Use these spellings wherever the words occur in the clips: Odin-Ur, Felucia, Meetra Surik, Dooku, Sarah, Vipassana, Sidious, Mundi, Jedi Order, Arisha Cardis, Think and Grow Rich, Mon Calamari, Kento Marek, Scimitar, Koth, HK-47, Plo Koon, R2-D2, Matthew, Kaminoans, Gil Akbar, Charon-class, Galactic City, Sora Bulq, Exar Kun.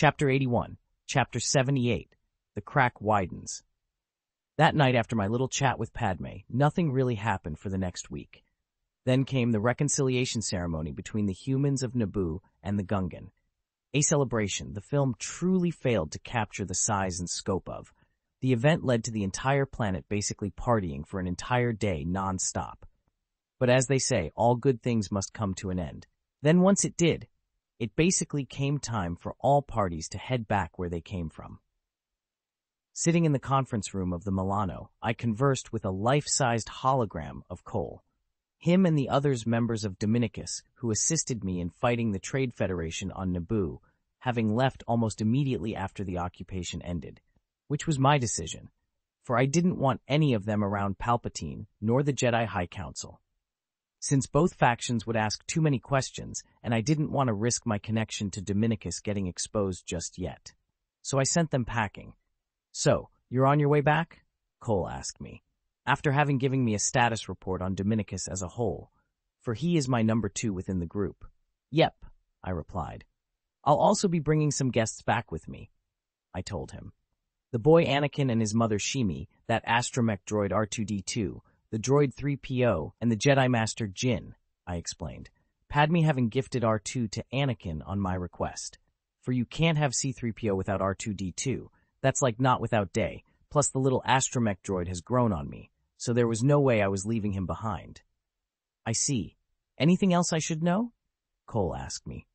Chapter 81, Chapter 78, The Crack Widens. That night after my little chat with Padme, nothing really happened for the next week. Then came the reconciliation ceremony between the humans of Naboo and the Gungan. A celebration the film truly failed to capture the size and scope of. The event led to the entire planet basically partying for an entire day non-stop. But as they say, all good things must come to an end. Then once it did, it basically came time for all parties to head back where they came from. Sitting in the conference room of the Milano, I conversed with a life-sized hologram of Cole. Him and the others members of Dominicus, who assisted me in fighting the Trade Federation on Naboo, having left almost immediately after the occupation ended, which was my decision, for I didn't want any of them around Palpatine nor the Jedi High Council, since both factions would ask too many questions and I didn't want to risk my connection to Dominicus getting exposed just yet. So I sent them packing. "So, you're on your way back?" Cole asked me, after having given me a status report on Dominicus as a whole, for he is my number 2 within the group. "Yep," I replied. "I'll also be bringing some guests back with me," I told him. The boy Anakin and his mother Shmi, that astromech droid R2-D2, the droid 3PO, and the Jedi Master Jin, I explained, Padme having gifted R2 to Anakin on my request. For you can't have C-3PO without R2-D2, that's like not without day, plus the little astromech droid has grown on me, so there was no way I was leaving him behind. "I see. Anything else I should know?" Cole asked me.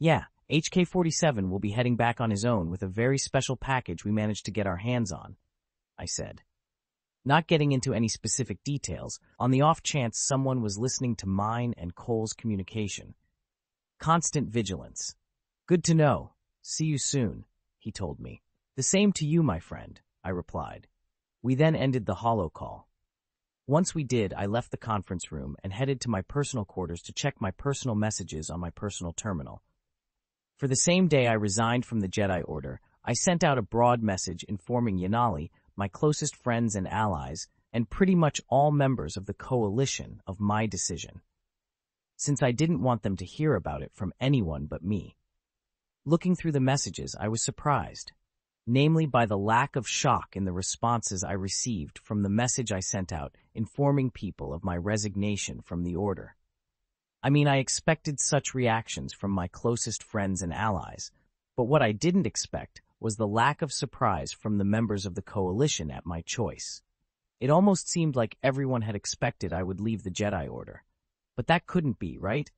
"Yeah. HK-47 will be heading back on his own with a very special package we managed to get our hands on," I said, not getting into any specific details, on the off chance someone was listening to mine and Cole's communication. "Constant vigilance." "Good to know. See you soon," he told me. "The same to you, my friend," I replied. We then ended the holo call. Once we did, I left the conference room and headed to my personal quarters to check my personal messages on my personal terminal. For the same day I resigned from the Jedi Order, I sent out a broad message informing Yanali, my closest friends and allies, and pretty much all members of the coalition of my decision, since I didn't want them to hear about it from anyone but me. Looking through the messages, I was surprised, namely by the lack of shock in the responses I received from the message I sent out informing people of my resignation from the Order. I mean, I expected such reactions from my closest friends and allies, but what I didn't expect was the lack of surprise from the members of the coalition at my choice. It almost seemed like everyone had expected I would leave the Jedi Order, but that couldn't be, right?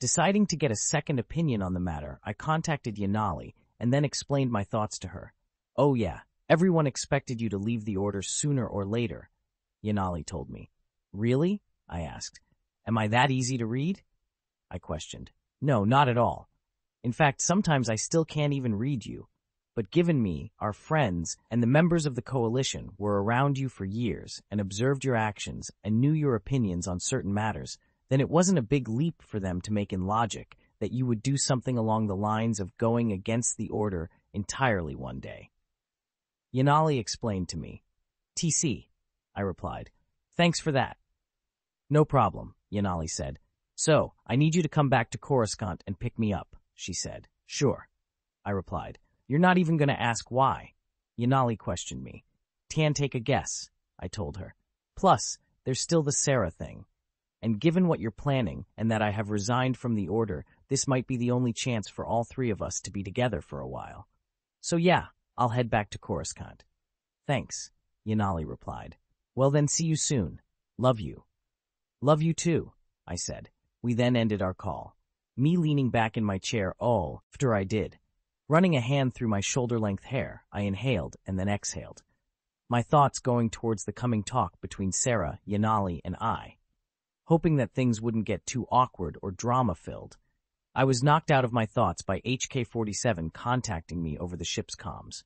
Deciding to get a second opinion on the matter, I contacted Yanali and then explained my thoughts to her. "Oh yeah, everyone expected you to leave the Order sooner or later," Yanali told me. "Really?" I asked. "Am I that easy to read?" I questioned. "No, not at all. In fact, sometimes I still can't even read you. But given me, our friends, and the members of the coalition were around you for years and observed your actions and knew your opinions on certain matters, then it wasn't a big leap for them to make in logic that you would do something along the lines of going against the Order entirely one day." Yanali explained to me. "TC," I replied. "Thanks for that." "No problem," Yanali said. "So, I need you to come back to Coruscant and pick me up," she said. "Sure," I replied. "You're not even going to ask why?" Yanali questioned me. "Can take a guess," I told her. "Plus, there's still the Sarah thing. And given what you're planning and that I have resigned from the Order, this might be the only chance for all three of us to be together for a while. So yeah, I'll head back to Coruscant." "Thanks," Yanali replied. "Well then, see you soon. Love you." "Love you too," I said. We then ended our call, me leaning back in my chair after I did. Running a hand through my shoulder-length hair, I inhaled and then exhaled, my thoughts going towards the coming talk between Sarah, Yanali, and I, hoping that things wouldn't get too awkward or drama-filled. I was knocked out of my thoughts by HK-47 contacting me over the ship's comms.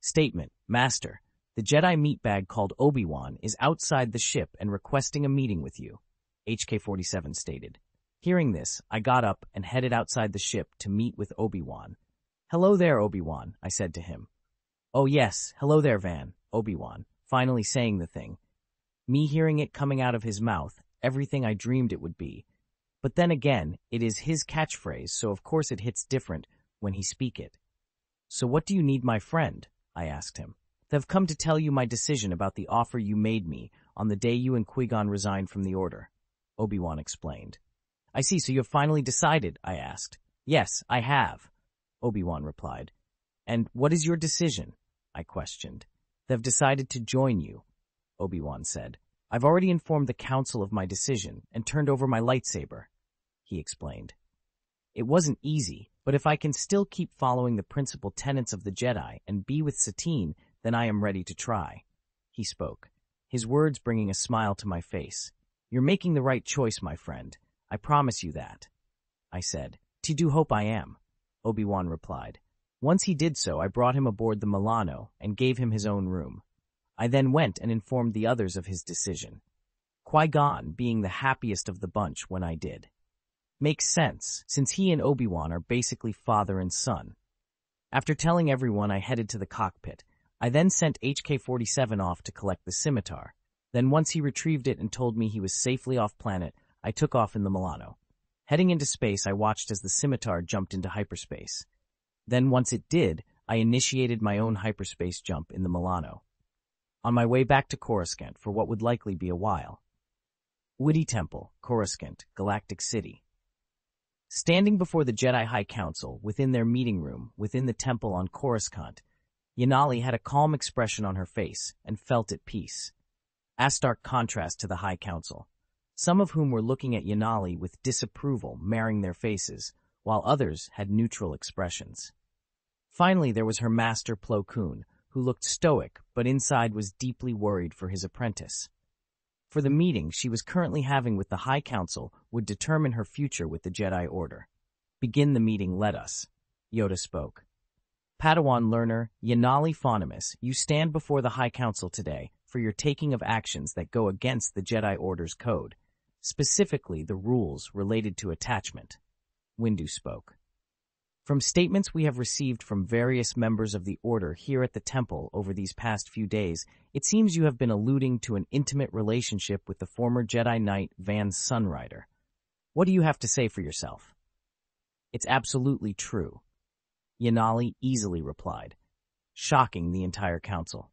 "Statement, Master. The Jedi meatbag called Obi-Wan is outside the ship and requesting a meeting with you," HK-47 stated. Hearing this, I got up and headed outside the ship to meet with Obi-Wan. "Hello there, Obi-Wan," I said to him. "Oh yes, hello there, Van," Obi-Wan, finally saying the thing. Me hearing it coming out of his mouth, everything I dreamed it would be. But then again, it is his catchphrase, so of course it hits different when he speaks it. So what do you need, my friend? I asked him. They've come to tell you my decision about the offer you made me on the day you and Qui-Gon resigned from the order, Obi-Wan explained. I see, so you have finally decided, I asked. Yes, I have, Obi-Wan replied. And what is your decision? I questioned. They've decided to join you, Obi-Wan said. I've already informed the council of my decision and turned over my lightsaber, he explained. It wasn't easy, but if I can still keep following the principal tenets of the Jedi and be with Satine, then I am ready to try, he spoke, his words bringing a smile to my face. You're making the right choice, my friend. I promise you that, I said. I do hope I am, Obi-Wan replied. Once he did so, I brought him aboard the Milano and gave him his own room. I then went and informed the others of his decision, Qui-Gon being the happiest of the bunch when I did. Makes sense, since he and Obi-Wan are basically father and son. After telling everyone, I headed to the cockpit. I then sent HK-47 off to collect the scimitar. Then once he retrieved it and told me he was safely off planet, I took off in the Milano. Heading into space, I watched as the scimitar jumped into hyperspace. Then once it did, I initiated my own hyperspace jump in the Milano, on my way back to Coruscant for what would likely be a while. Witty Temple, Coruscant, Galactic City. Standing before the Jedi High Council within their meeting room within the temple on Coruscant, Yanali had a calm expression on her face and felt at peace, a stark contrast to the High Council, some of whom were looking at Yanali with disapproval marring their faces, while others had neutral expressions. Finally, there was her master Plo Koon, who looked stoic but inside was deeply worried for his apprentice. For the meeting she was currently having with the High Council would determine her future with the Jedi Order. Begin the meeting, let us, Yoda spoke. Padawan learner Yanali Fonimus, you stand before the High Council today for your taking of actions that go against the Jedi Order's code, specifically the rules related to attachment, Windu spoke. From statements we have received from various members of the Order here at the temple over these past few days, it seems you have been alluding to an intimate relationship with the former Jedi Knight Van Sunrider. What do you have to say for yourself? It's absolutely true, Yanali easily replied, shocking the entire council.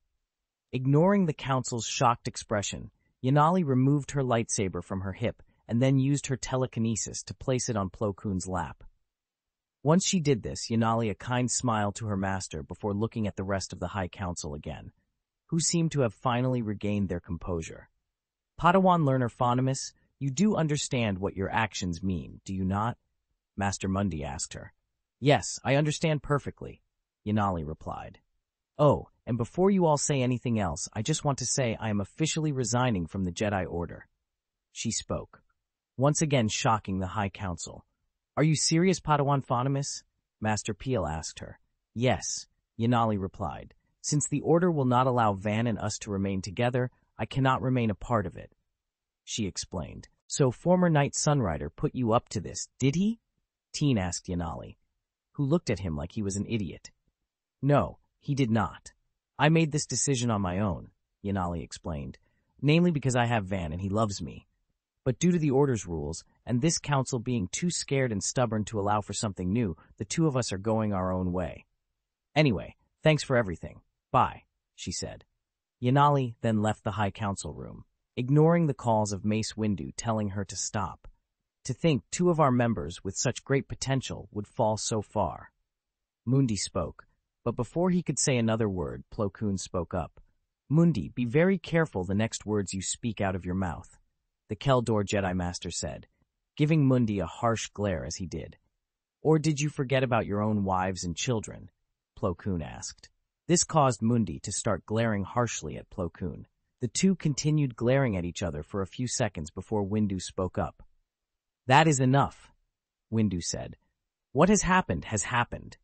Ignoring the council's shocked expression, Yanali removed her lightsaber from her hip and then used her telekinesis to place it on Plo Koon's lap. Once she did this, Yanali a kind smile to her master before looking at the rest of the High Council again, who seemed to have finally regained their composure. Padawan learner Fonimus, you do understand what your actions mean, do you not? Master Mundi asked her. Yes, I understand perfectly, Yanali replied. Oh, and before you all say anything else, I just want to say I am officially resigning from the Jedi Order, she spoke, once again shocking the High Council. Are you serious, Padawan Fonimus? Master Peel asked her. Yes, Yanali replied. Since the Order will not allow Van and us to remain together, I cannot remain a part of it, she explained. So former Knight Sunrider put you up to this, did he? Teen asked Yanali, who looked at him like he was an idiot. No, he did not. I made this decision on my own, Yanali explained, namely because I have Van and he loves me. But due to the Order's rules, and this council being too scared and stubborn to allow for something new, the two of us are going our own way. Anyway, thanks for everything. Bye, she said. Yanali then left the High Council room, ignoring the calls of Mace Windu telling her to stop. To think two of our members with such great potential would fall so far. Mundi spoke, but before he could say another word, Plo Koon spoke up. Mundi, be very careful the next words you speak out of your mouth, the Keldor Jedi Master said, giving Mundi a harsh glare as he did. Or did you forget about your own wives and children? Plo Koon asked. This caused Mundi to start glaring harshly at Plo Koon. The two continued glaring at each other for a few seconds before Windu spoke up. That is enough, Windu said. What has happened has happened.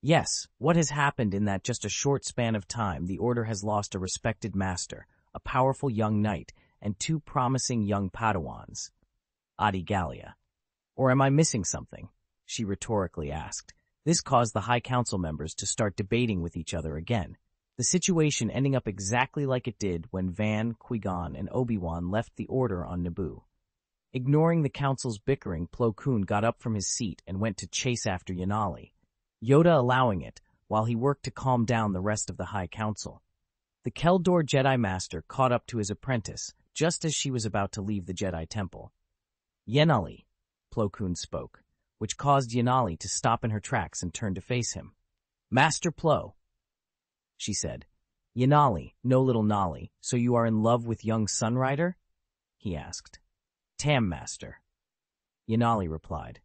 Yes, what has happened in that just a short span of time, the Order has lost a respected master, a powerful young knight, and two promising young Padawans. Adi Gallia. Or am I missing something? She rhetorically asked. This caused the High Council members to start debating with each other again, the situation ending up exactly like it did when Van, Qui-Gon, and Obi-Wan left the Order on Naboo. Ignoring the Council's bickering, Plo Koon got up from his seat and went to chase after Yanali, Yoda allowing it, while he worked to calm down the rest of the High Council. The Keldor Jedi Master caught up to his apprentice just as she was about to leave the Jedi Temple. "Yanali," Plo Koon spoke, which caused Yanali to stop in her tracks and turn to face him. "Master Plo," she said. "Yanali, no little Nolly, so you are in love with young Sunrider?" he asked. "Tam, Master," Yanali replied.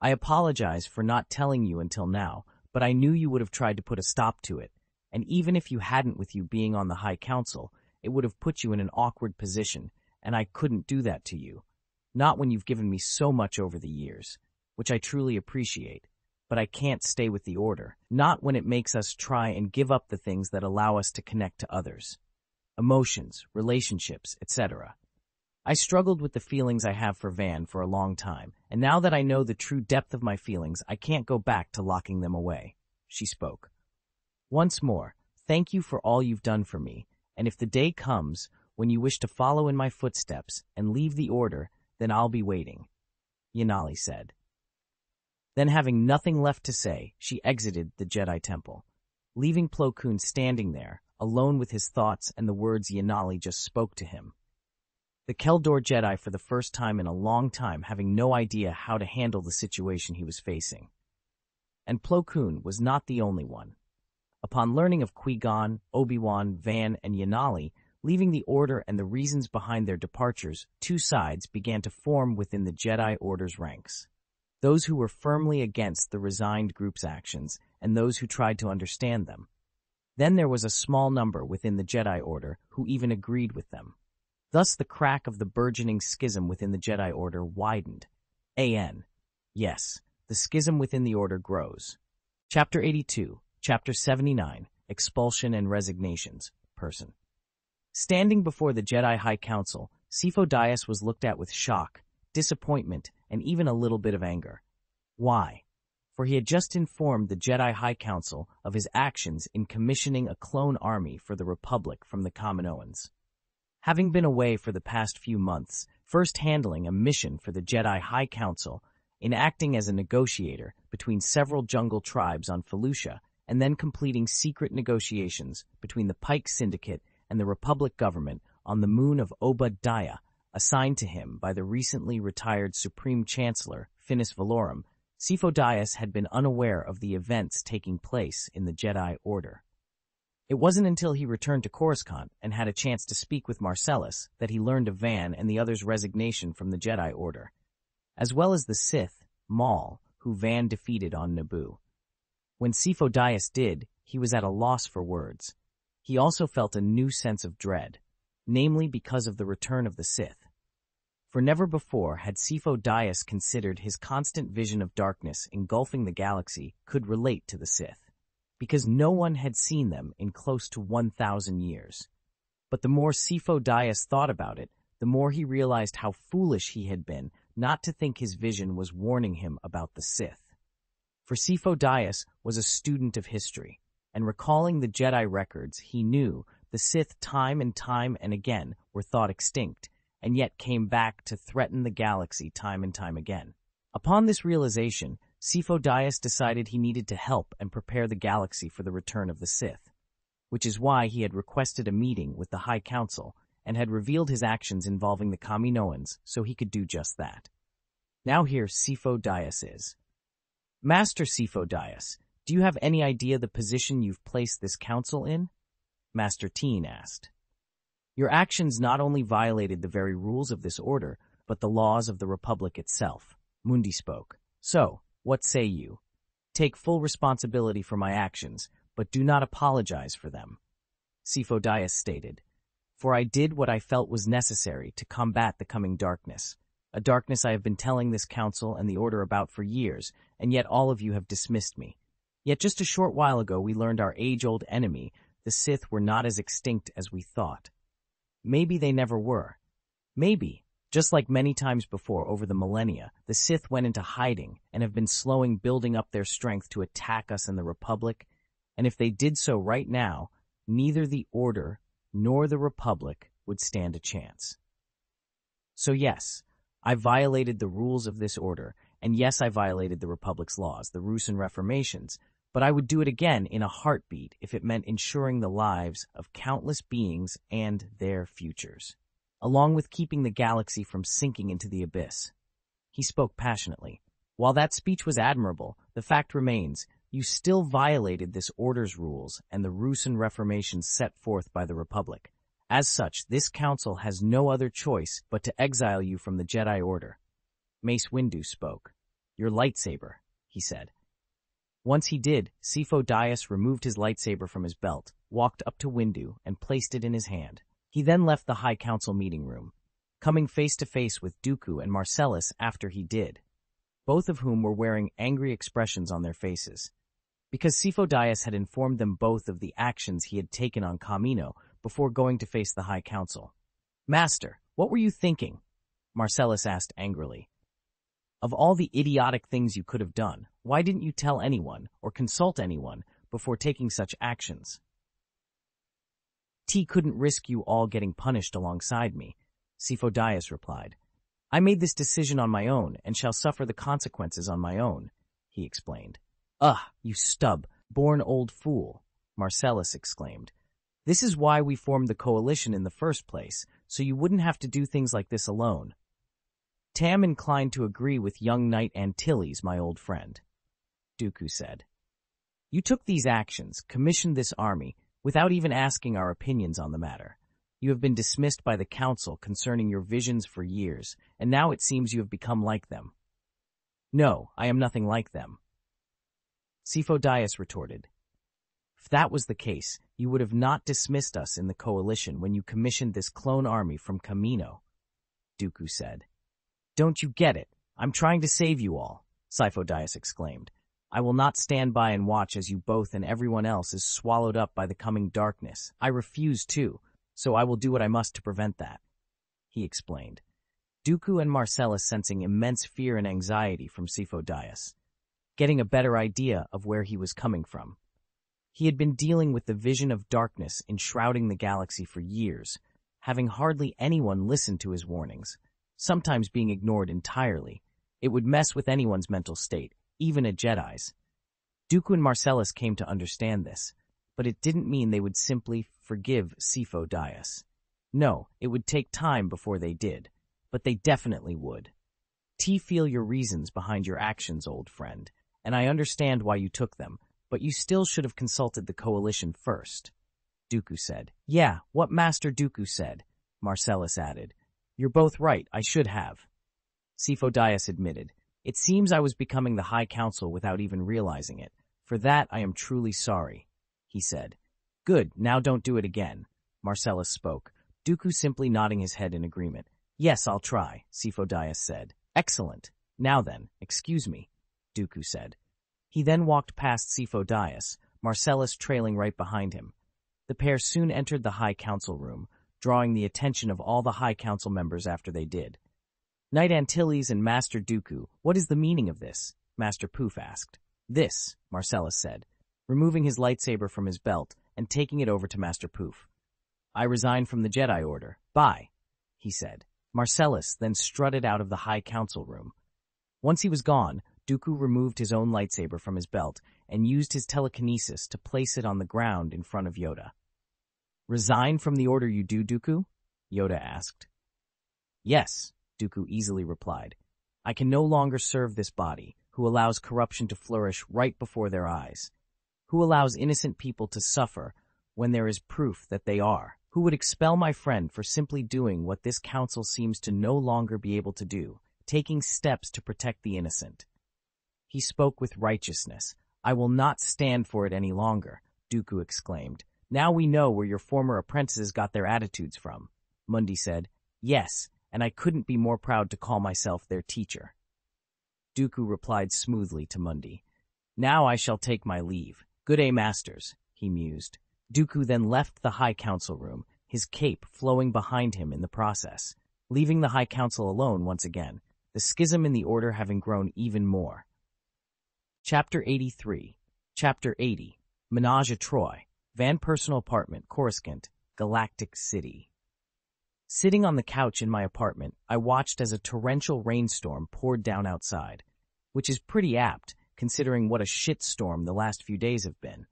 "I apologize for not telling you until now, but I knew you would have tried to put a stop to it, and even if you hadn't with you being on the High Council, it would have put you in an awkward position, and I couldn't do that to you. Not when you've given me so much over the years, which I truly appreciate, but I can't stay with the Order, not when it makes us try and give up the things that allow us to connect to others. Emotions, relationships, etc. I struggled with the feelings I have for Van for a long time, and now that I know the true depth of my feelings, I can't go back to locking them away," she spoke. "Once more, thank you for all you've done for me, and if the day comes when you wish to follow in my footsteps and leave the Order, then I'll be waiting," Yanali said. Then, having nothing left to say, she exited the Jedi Temple, leaving Plo Koon standing there, alone with his thoughts and the words Yanali just spoke to him. The Keldor Jedi, for the first time in a long time, having no idea how to handle the situation he was facing. And Plo Koon was not the only one. Upon learning of Qui-Gon, Obi-Wan, Van, and Yanali leaving the Order and the reasons behind their departures, two sides began to form within the Jedi Order's ranks. Those who were firmly against the resigned group's actions, and those who tried to understand them. Then there was a small number within the Jedi Order who even agreed with them. Thus the crack of the burgeoning schism within the Jedi Order widened. Yes, the schism within the Order grows. Chapter 82, Chapter 79, Expulsion and Resignations, Person. Standing before the Jedi High Council, Sifo-Dyas was looked at with shock, disappointment, and even a little bit of anger. Why? For he had just informed the Jedi High Council of his actions in commissioning a clone army for the Republic from the Kaminoans. Having been away for the past few months, first handling a mission for the Jedi High Council, in acting as a negotiator between several jungle tribes on Felucia, and then completing secret negotiations between the Pike Syndicate and the Republic government on the moon of Oba-Daya, assigned to him by the recently retired Supreme Chancellor, Finis Valorum, Sifo-Dyas had been unaware of the events taking place in the Jedi Order. It wasn't until he returned to Coruscant and had a chance to speak with Marcellus that he learned of Van and the others' resignation from the Jedi Order, as well as the Sith, Maul, who Van defeated on Naboo. When Sifo-Dyas did, he was at a loss for words. He also felt a new sense of dread, namely because of the return of the Sith. For never before had Sifo-Dyas considered his constant vision of darkness engulfing the galaxy could relate to the Sith, because no one had seen them in close to 1,000 years. But the more Sifo-Dyas thought about it, the more he realized how foolish he had been not to think his vision was warning him about the Sith. For Sifo-Dyas was a student of history, and recalling the Jedi records, he knew the Sith time and again were thought extinct, and yet came back to threaten the galaxy time and time again. Upon this realization, Sifo-Dyas decided he needed to help and prepare the galaxy for the return of the Sith, which is why he had requested a meeting with the High Council and had revealed his actions involving the Kaminoans so he could do just that. Now here Sifo-Dyas is. "Master Sifo-Dyas, do you have any idea the position you've placed this council in?" Master Teen asked. "Your actions not only violated the very rules of this order, but the laws of the Republic itself," Mundi spoke. "So, what say you? Take full responsibility for my actions, but do not apologize for them," Sifo-Dyas stated, "for I did what I felt was necessary to combat the coming darkness, a darkness I have been telling this council and the order about for years, and yet all of you have dismissed me. Yet just a short while ago we learned our age-old enemy, the Sith, were not as extinct as we thought. Maybe they never were. Maybe, just like many times before over the millennia, the Sith went into hiding and have been slowly building up their strength to attack us and the Republic, and if they did so right now, neither the Order nor the Republic would stand a chance. So yes, I violated the rules of this Order, and yes, I violated the Republic's laws, the Ruusan Reformations, but I would do it again in a heartbeat if it meant ensuring the lives of countless beings and their futures, along with keeping the galaxy from sinking into the abyss. He spoke passionately. While that speech was admirable, the fact remains, you still violated this order's rules and the Ruusan reformation set forth by the Republic. As such, this council has no other choice but to exile you from the Jedi Order. Mace Windu spoke. Your lightsaber, he said. Once he did, Sifo-Dyas removed his lightsaber from his belt, walked up to Windu, and placed it in his hand. He then left the High Council meeting room, coming face-to-face with Dooku and Marcellus after he did, both of whom were wearing angry expressions on their faces, because Sifo-Dyas had informed them both of the actions he had taken on Kamino before going to face the High Council. "Master, what were you thinking?" Marcellus asked angrily. "Of all the idiotic things you could have done, why didn't you tell anyone or consult anyone before taking such actions? T couldn't risk you all getting punished alongside me," Sifo-Dyas replied. "I made this decision on my own and shall suffer the consequences on my own," he explained. "Ugh, you stub-born old fool," Marcellus exclaimed. "This is why we formed the coalition in the first place, so you wouldn't have to do things like this alone." "Tam inclined to agree with young Knight Antilles, my old friend," Dooku said. "You took these actions, commissioned this army, without even asking our opinions on the matter. You have been dismissed by the Council concerning your visions for years, and now it seems you have become like them." "No, I am nothing like them," Sifo-Dyas retorted. "If that was the case, you would have not dismissed us in the coalition when you commissioned this clone army from Kamino," Dooku said. "Don't you get it? I'm trying to save you all," Sifo-Dyas exclaimed. "I will not stand by and watch as you both and everyone else is swallowed up by the coming darkness. I refuse to, so I will do what I must to prevent that," he explained. Dooku and Marcellus sensing immense fear and anxiety from Sifo-Dyas, getting a better idea of where he was coming from. He had been dealing with the vision of darkness enshrouding the galaxy for years, having hardly anyone listen to his warnings, sometimes being ignored entirely. It would mess with anyone's mental state, even a Jedi's. Dooku and Marcellus came to understand this, but it didn't mean they would simply forgive Sifo-Dyas. No, it would take time before they did, but they definitely would. "T feel your reasons behind your actions, old friend, and I understand why you took them, but you still should have consulted the coalition first," Dooku said. "Yeah, what Master Dooku said," Marcellus added. "You're both right, I should have," Sifo-Dyas admitted. "It seems I was becoming the High Council without even realizing it. For that, I am truly sorry," he said. "Good, now don't do it again," Marcellus spoke, Dooku simply nodding his head in agreement. "Yes, I'll try," Sifo-Dyas said. "Excellent. Now then, excuse me," Dooku said. He then walked past Sifo-Dyas, Marcellus trailing right behind him. The pair soon entered the High Council room, drawing the attention of all the High Council members after they did. "Knight Antilles and Master Dooku, what is the meaning of this?" Master Poof asked. "This," Marcellus said, removing his lightsaber from his belt and taking it over to Master Poof. "I resign from the Jedi Order. Bye," he said. Marcellus then strutted out of the High Council room. Once he was gone, Dooku removed his own lightsaber from his belt and used his telekinesis to place it on the ground in front of Yoda. "Resign from the order you do, Dooku?" Yoda asked. "Yes," Dooku easily replied. "I can no longer serve this body, who allows corruption to flourish right before their eyes, who allows innocent people to suffer when there is proof that they are, who would expel my friend for simply doing what this council seems to no longer be able to do, taking steps to protect the innocent." He spoke with righteousness. "I will not stand for it any longer," Dooku exclaimed. "Now we know where your former apprentices got their attitudes from," Mundi said. "Yes, and I couldn't be more proud to call myself their teacher," Dooku replied smoothly to Mundi. "Now I shall take my leave. Good day, masters," he mused. Dooku then left the High Council room, his cape flowing behind him in the process, leaving the High Council alone once again, the schism in the order having grown even more. Chapter 83. Chapter 80. Menage a Troy. Van Personal Apartment, Coruscant, Galactic City. Sitting on the couch in my apartment, I watched as a torrential rainstorm poured down outside, which is pretty apt considering what a shitstorm the last few days have been.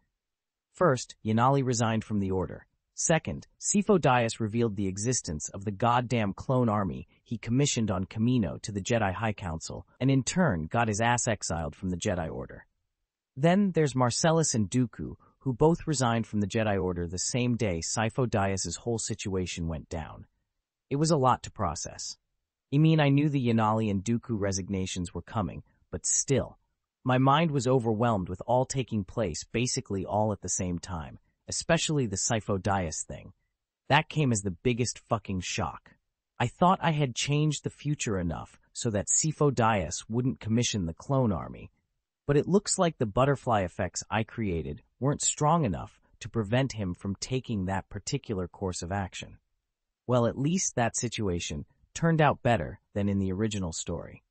First, Yanali resigned from the order. Second, Sifo-Dyas revealed the existence of the goddamn clone army he commissioned on Kamino to the Jedi High Council, and in turn got his ass exiled from the Jedi Order. Then there's Marcellus and Dooku, who both resigned from the Jedi Order the same day Sifo-Dyas' whole situation went down. It was a lot to process. I mean, I knew the Yanali and Dooku resignations were coming, but still. My mind was overwhelmed with all taking place basically all at the same time, especially the Sifo-Dyas thing. That came as the biggest fucking shock. I thought I had changed the future enough so that Sifo-Dyas wouldn't commission the clone army, but it looks like the butterfly effects I created weren't strong enough to prevent him from taking that particular course of action. Well, at least that situation turned out better than in the original story.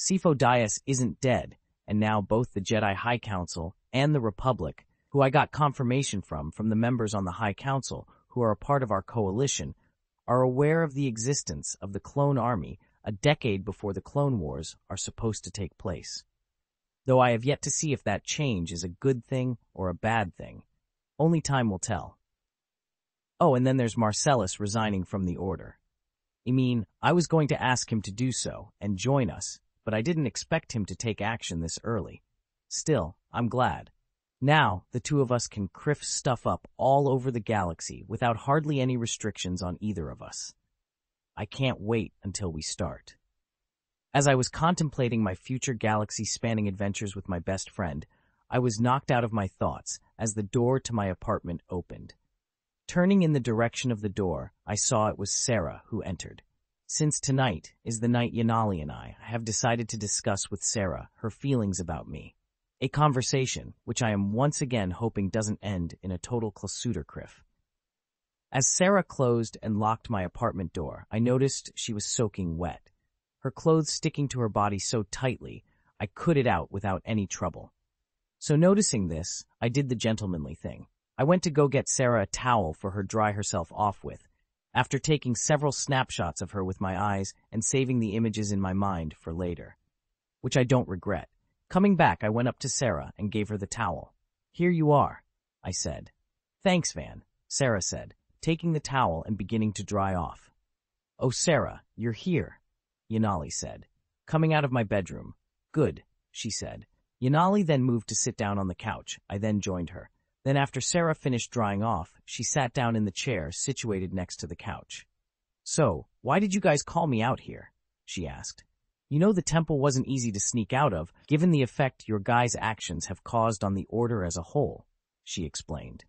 Sifo-Dyas isn't dead, and now both the Jedi High Council and the Republic, who I got confirmation from the members on the High Council, who are a part of our coalition, are aware of the existence of the clone army a decade before the Clone Wars are supposed to take place. Though I have yet to see if that change is a good thing or a bad thing. Only time will tell. Oh, and then there's Marcellus resigning from the Order. I mean, I was going to ask him to do so and join us, but I didn't expect him to take action this early. Still, I'm glad. Now, the two of us can criff stuff up all over the galaxy without hardly any restrictions on either of us. I can't wait until we start. As I was contemplating my future galaxy-spanning adventures with my best friend, I was knocked out of my thoughts as the door to my apartment opened. Turning in the direction of the door, I saw it was Sarah who entered. Since tonight is the night Yanali and I have decided to discuss with Sarah her feelings about me. A conversation which I am once again hoping doesn't end in a total Klausuderkriff. As Sarah closed and locked my apartment door, I noticed she was soaking wet, her clothes sticking to her body so tightly I could it out without any trouble. So noticing this, I did the gentlemanly thing. I went to go get Sarah a towel for her to dry herself off with, after taking several snapshots of her with my eyes and saving the images in my mind for later, which I don't regret. Coming back, I went up to Sarah and gave her the towel. "Here you are," I said. "Thanks, Van," Sarah said, taking the towel and beginning to dry off. "Oh, Sarah, you're here," Yanali said, coming out of my bedroom. "Good," she said. Yanali then moved to sit down on the couch. I then joined her. Then after Sarah finished drying off, she sat down in the chair situated next to the couch. "So, why did you guys call me out here?" she asked. "You know the temple wasn't easy to sneak out of, given the effect your guys' actions have caused on the Order as a whole," she explained,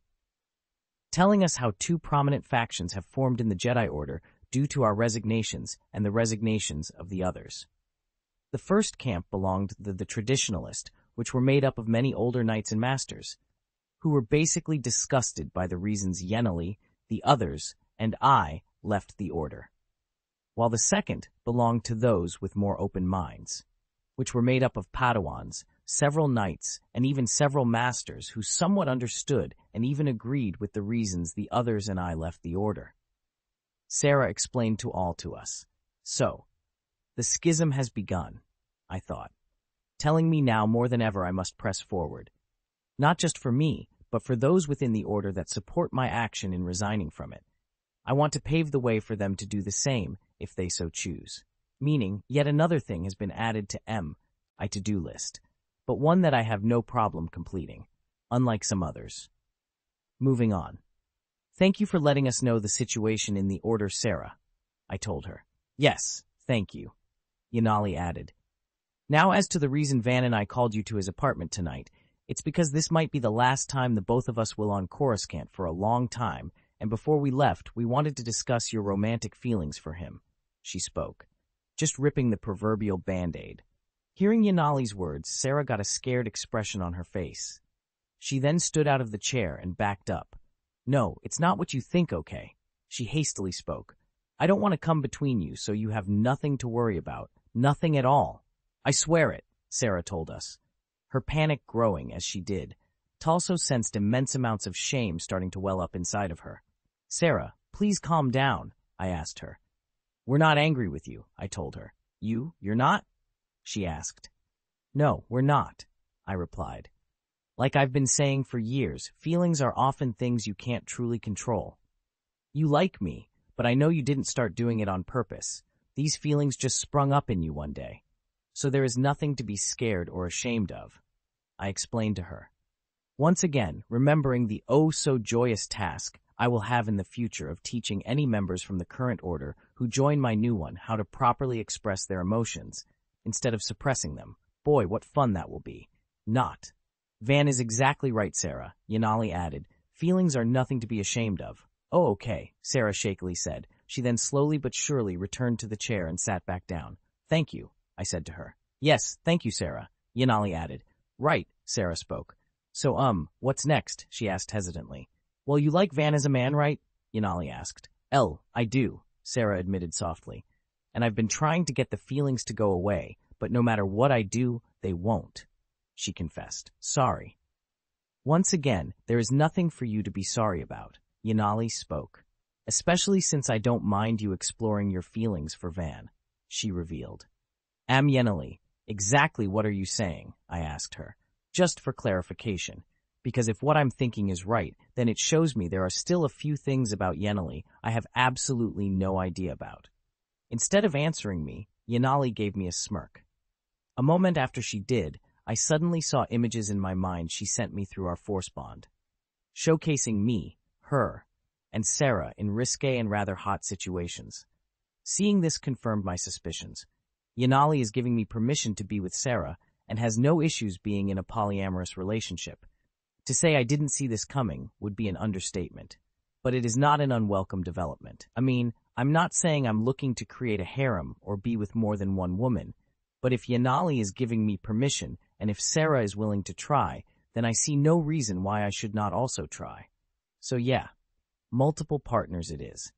telling us how two prominent factions have formed in the Jedi Order due to our resignations and the resignations of the others. The first camp belonged to the Traditionalist, which were made up of many older knights and masters, who were basically disgusted by the reasons Yanali, the others, and I left the Order. While the second belonged to those with more open minds, which were made up of Padawans, several knights, and even several masters who somewhat understood and even agreed with the reasons the others and I left the Order. Sarah explained to all to us. So, the schism has begun, I thought, telling me now more than ever I must press forward, not just for me, but for those within the Order that support my action in resigning from it. I want to pave the way for them to do the same, if they so choose. Meaning, yet another thing has been added to my to-do list, but one that I have no problem completing, unlike some others. Moving on. "Thank you for letting us know the situation in the Order, Sarah," I told her. "Yes, thank you," Yanali added. "Now as to the reason Van and I called you to his apartment tonight, it's because this might be the last time the both of us will on Coruscant for a long time, and before we left, we wanted to discuss your romantic feelings for him," she spoke, just ripping the proverbial band-aid. Hearing Yanali's words, Sarah got a scared expression on her face. She then stood out of the chair and backed up. "No, it's not what you think, okay?" she hastily spoke. "I don't want to come between you, so you have nothing to worry about. Nothing at all. I swear it," Sarah told us, her panic growing as she did. Talso sensed immense amounts of shame starting to well up inside of her. "Sarah, please calm down," I asked her. "We're not angry with you," I told her. "You're not?" she asked. "No, we're not," I replied. Like I've been saying for years, feelings are often things you can't truly control. You like me, but I know you didn't start doing it on purpose. These feelings just sprung up in you one day. So there is nothing to be scared or ashamed of, I explained to her. Once again, remembering the oh-so-joyous task I will have in the future of teaching any members from the current order who join my new one how to properly express their emotions, instead of suppressing them. Boy, what fun that will be. Not. Van is exactly right, Sarah, Yanali added. Feelings are nothing to be ashamed of. Oh, okay, Sarah shakily said. She then slowly but surely returned to the chair and sat back down. Thank you, I said to her. Yes, thank you, Sarah, Yanali added. Right, Sarah spoke. So, what's next? She asked hesitantly. Well, you like Van as a man, right? Yanali asked. I do, Sarah admitted softly. And I've been trying to get the feelings to go away, but no matter what I do, they won't, she confessed. Sorry. Once again, there is nothing for you to be sorry about, Yanali spoke. Especially since I don't mind you exploring your feelings for Van, she revealed. Am Yanali, exactly what are you saying? I asked her, just for clarification, because if what I'm thinking is right, then it shows me there are still a few things about Yanali I have absolutely no idea about. Instead of answering me, Yanali gave me a smirk. A moment after she did, I suddenly saw images in my mind she sent me through our force bond, showcasing me, her, and Sarah in risque and rather hot situations. Seeing this confirmed my suspicions. Yanali is giving me permission to be with Sarah and has no issues being in a polyamorous relationship. To say I didn't see this coming would be an understatement, but it is not an unwelcome development. I mean, I'm not saying I'm looking to create a harem or be with more than one woman, but if Yanali is giving me permission and if Sarah is willing to try, then I see no reason why I should not also try. So yeah, multiple partners it is.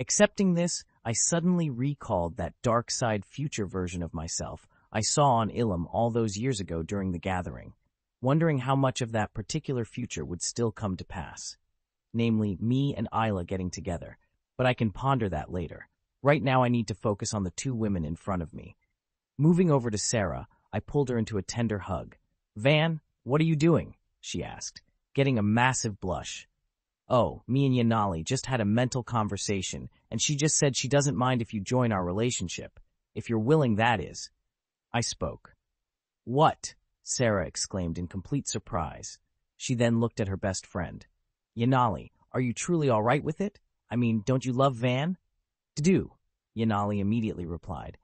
Accepting this, I suddenly recalled that dark side future version of myself I saw on Ilum all those years ago during the gathering, wondering how much of that particular future would still come to pass. Namely, me and Isla getting together, but I can ponder that later. Right now I need to focus on the two women in front of me. Moving over to Sarah, I pulled her into a tender hug. Van, what are you doing? She asked, getting a massive blush. Oh, me and Yanali just had a mental conversation, and she just said she doesn't mind if you join our relationship. If you're willing, that is. I spoke. What? Sarah exclaimed in complete surprise. She then looked at her best friend. Yanali, are you truly all right with it? I mean, don't you love Van? Do, Yanali immediately replied.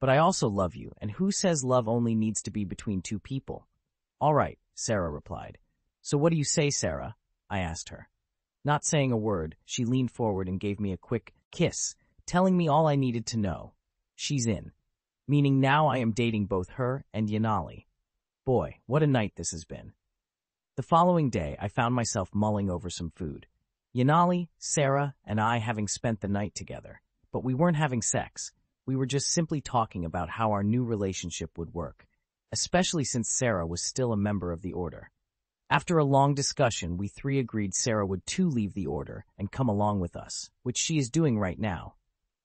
But I also love you, and who says love only needs to be between two people? All right, Sarah replied. So what do you say, Sarah? I asked her. Not saying a word, she leaned forward and gave me a quick kiss, telling me all I needed to know. She's in. Meaning now I am dating both her and Yanali. Boy, what a night this has been. The following day, I found myself mulling over some food. Yanali, Sarah, and I having spent the night together, but we weren't having sex. We were just simply talking about how our new relationship would work, especially since Sarah was still a member of the Order. After a long discussion, we three agreed Sarah would too leave the Order and come along with us, which she is doing right now.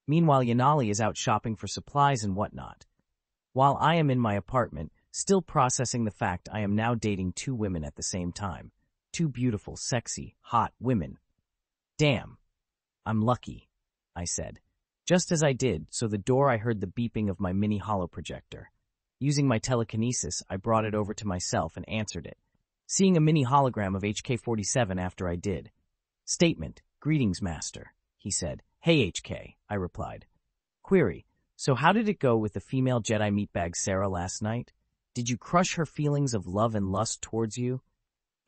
Meanwhile, Yanali is out shopping for supplies and whatnot, while I am in my apartment, still processing the fact I am now dating two women at the same time. Two beautiful, sexy, hot women. Damn. I'm lucky, I said. Just as I did, so the door I heard the beeping of my mini holoprojector. Using my telekinesis, I brought it over to myself and answered it, seeing a mini hologram of HK-47 after I did. Statement, greetings, Master, he said. Hey, HK, I replied. Query, so how did it go with the female Jedi meatbag Sarah last night? Did you crush her feelings of love and lust towards you?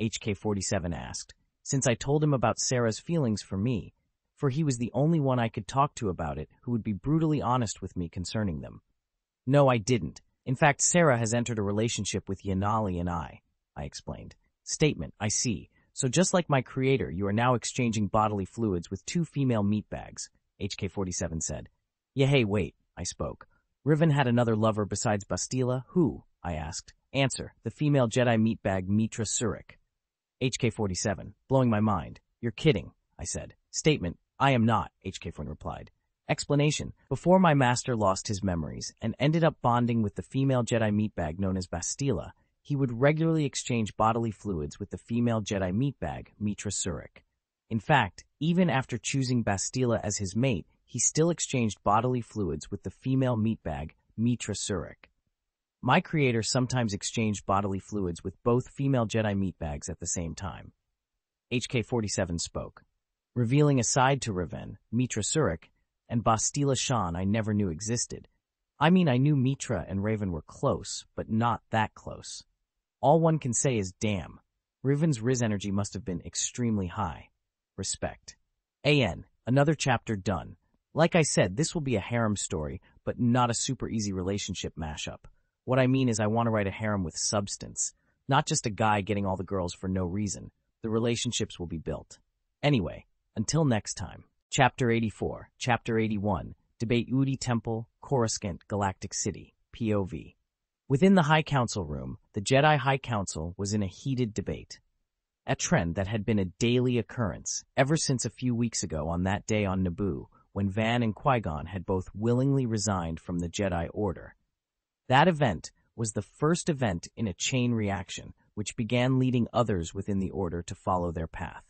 HK-47 asked, since I told him about Sarah's feelings for me, for he was the only one I could talk to about it who would be brutally honest with me concerning them. No, I didn't. In fact, Sarah has entered a relationship with Yanali and I explained. Statement, I see. So just like my creator, you are now exchanging bodily fluids with two female meatbags, HK-47 said. Yeah, hey, wait, I spoke. Revan had another lover besides Bastila, who? I asked. Answer, the female Jedi meatbag Meetra Surik. HK-47, blowing my mind. You're kidding, I said. Statement, I am not, HK-47 replied. Explanation, before my master lost his memories and ended up bonding with the female Jedi meatbag known as Bastila, he He would regularly exchange bodily fluids with the female Jedi meatbag, Meetra Surik. In fact, even after choosing Bastila as his mate, he still exchanged bodily fluids with the female meatbag, Meetra Surik. My creator sometimes exchanged bodily fluids with both female Jedi meatbags at the same time. HK-47 spoke, revealing a side to Revan, Meetra Surik, and Bastila Shan I never knew existed. I mean, I knew Meetra and Revan were close, but not that close. All one can say is damn. Revan's Riz energy must have been extremely high. Respect. AN, another chapter done. Like I said, this will be a harem story, but not a super easy relationship mashup. What I mean is I want to write a harem with substance, not just a guy getting all the girls for no reason. The relationships will be built. Anyway, until next time. Chapter 84, Chapter 81, Debate Udi Temple, Coruscant, Galactic City, POV. Within the High Council room, the Jedi High Council was in a heated debate. A trend that had been a daily occurrence ever since a few weeks ago on that day on Naboo, when Van and Qui-Gon had both willingly resigned from the Jedi Order. That event was the first event in a chain reaction, which began leading others within the Order to follow their path.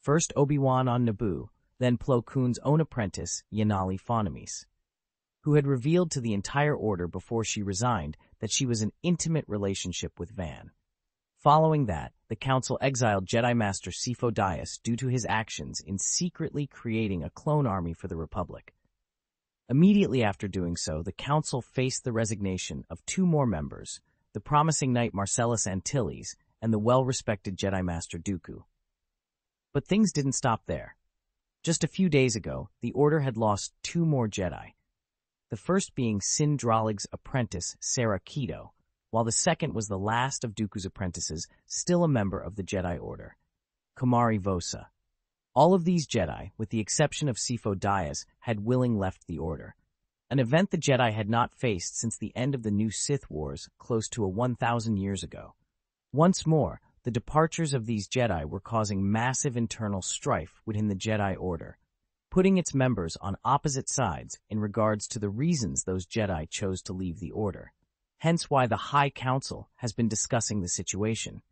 First Obi-Wan on Naboo, then Plo Koon's own apprentice, Yanali Fonimus, who had revealed to the entire Order before she resigned that she was in intimate relationship with Van. Following that, the Council exiled Jedi Master Sifo-Dyas due to his actions in secretly creating a clone army for the Republic. Immediately after doing so, the Council faced the resignation of two more members, the promising knight Marcellus Antilles and the well-respected Jedi Master Dooku. But things didn't stop there. Just a few days ago, the Order had lost two more Jedi, the first being Sin Dralig's apprentice Sarah, while the second was the last of Dooku's apprentices, still a member of the Jedi Order, Komari Vosa. All of these Jedi, with the exception of Sifo-Dyas, had willingly left the Order, an event the Jedi had not faced since the end of the New Sith Wars close to 1,000 years ago. Once more, the departures of these Jedi were causing massive internal strife within the Jedi Order, putting its members on opposite sides in regards to the reasons those Jedi chose to leave the Order. Hence why the High Council has been discussing the situation.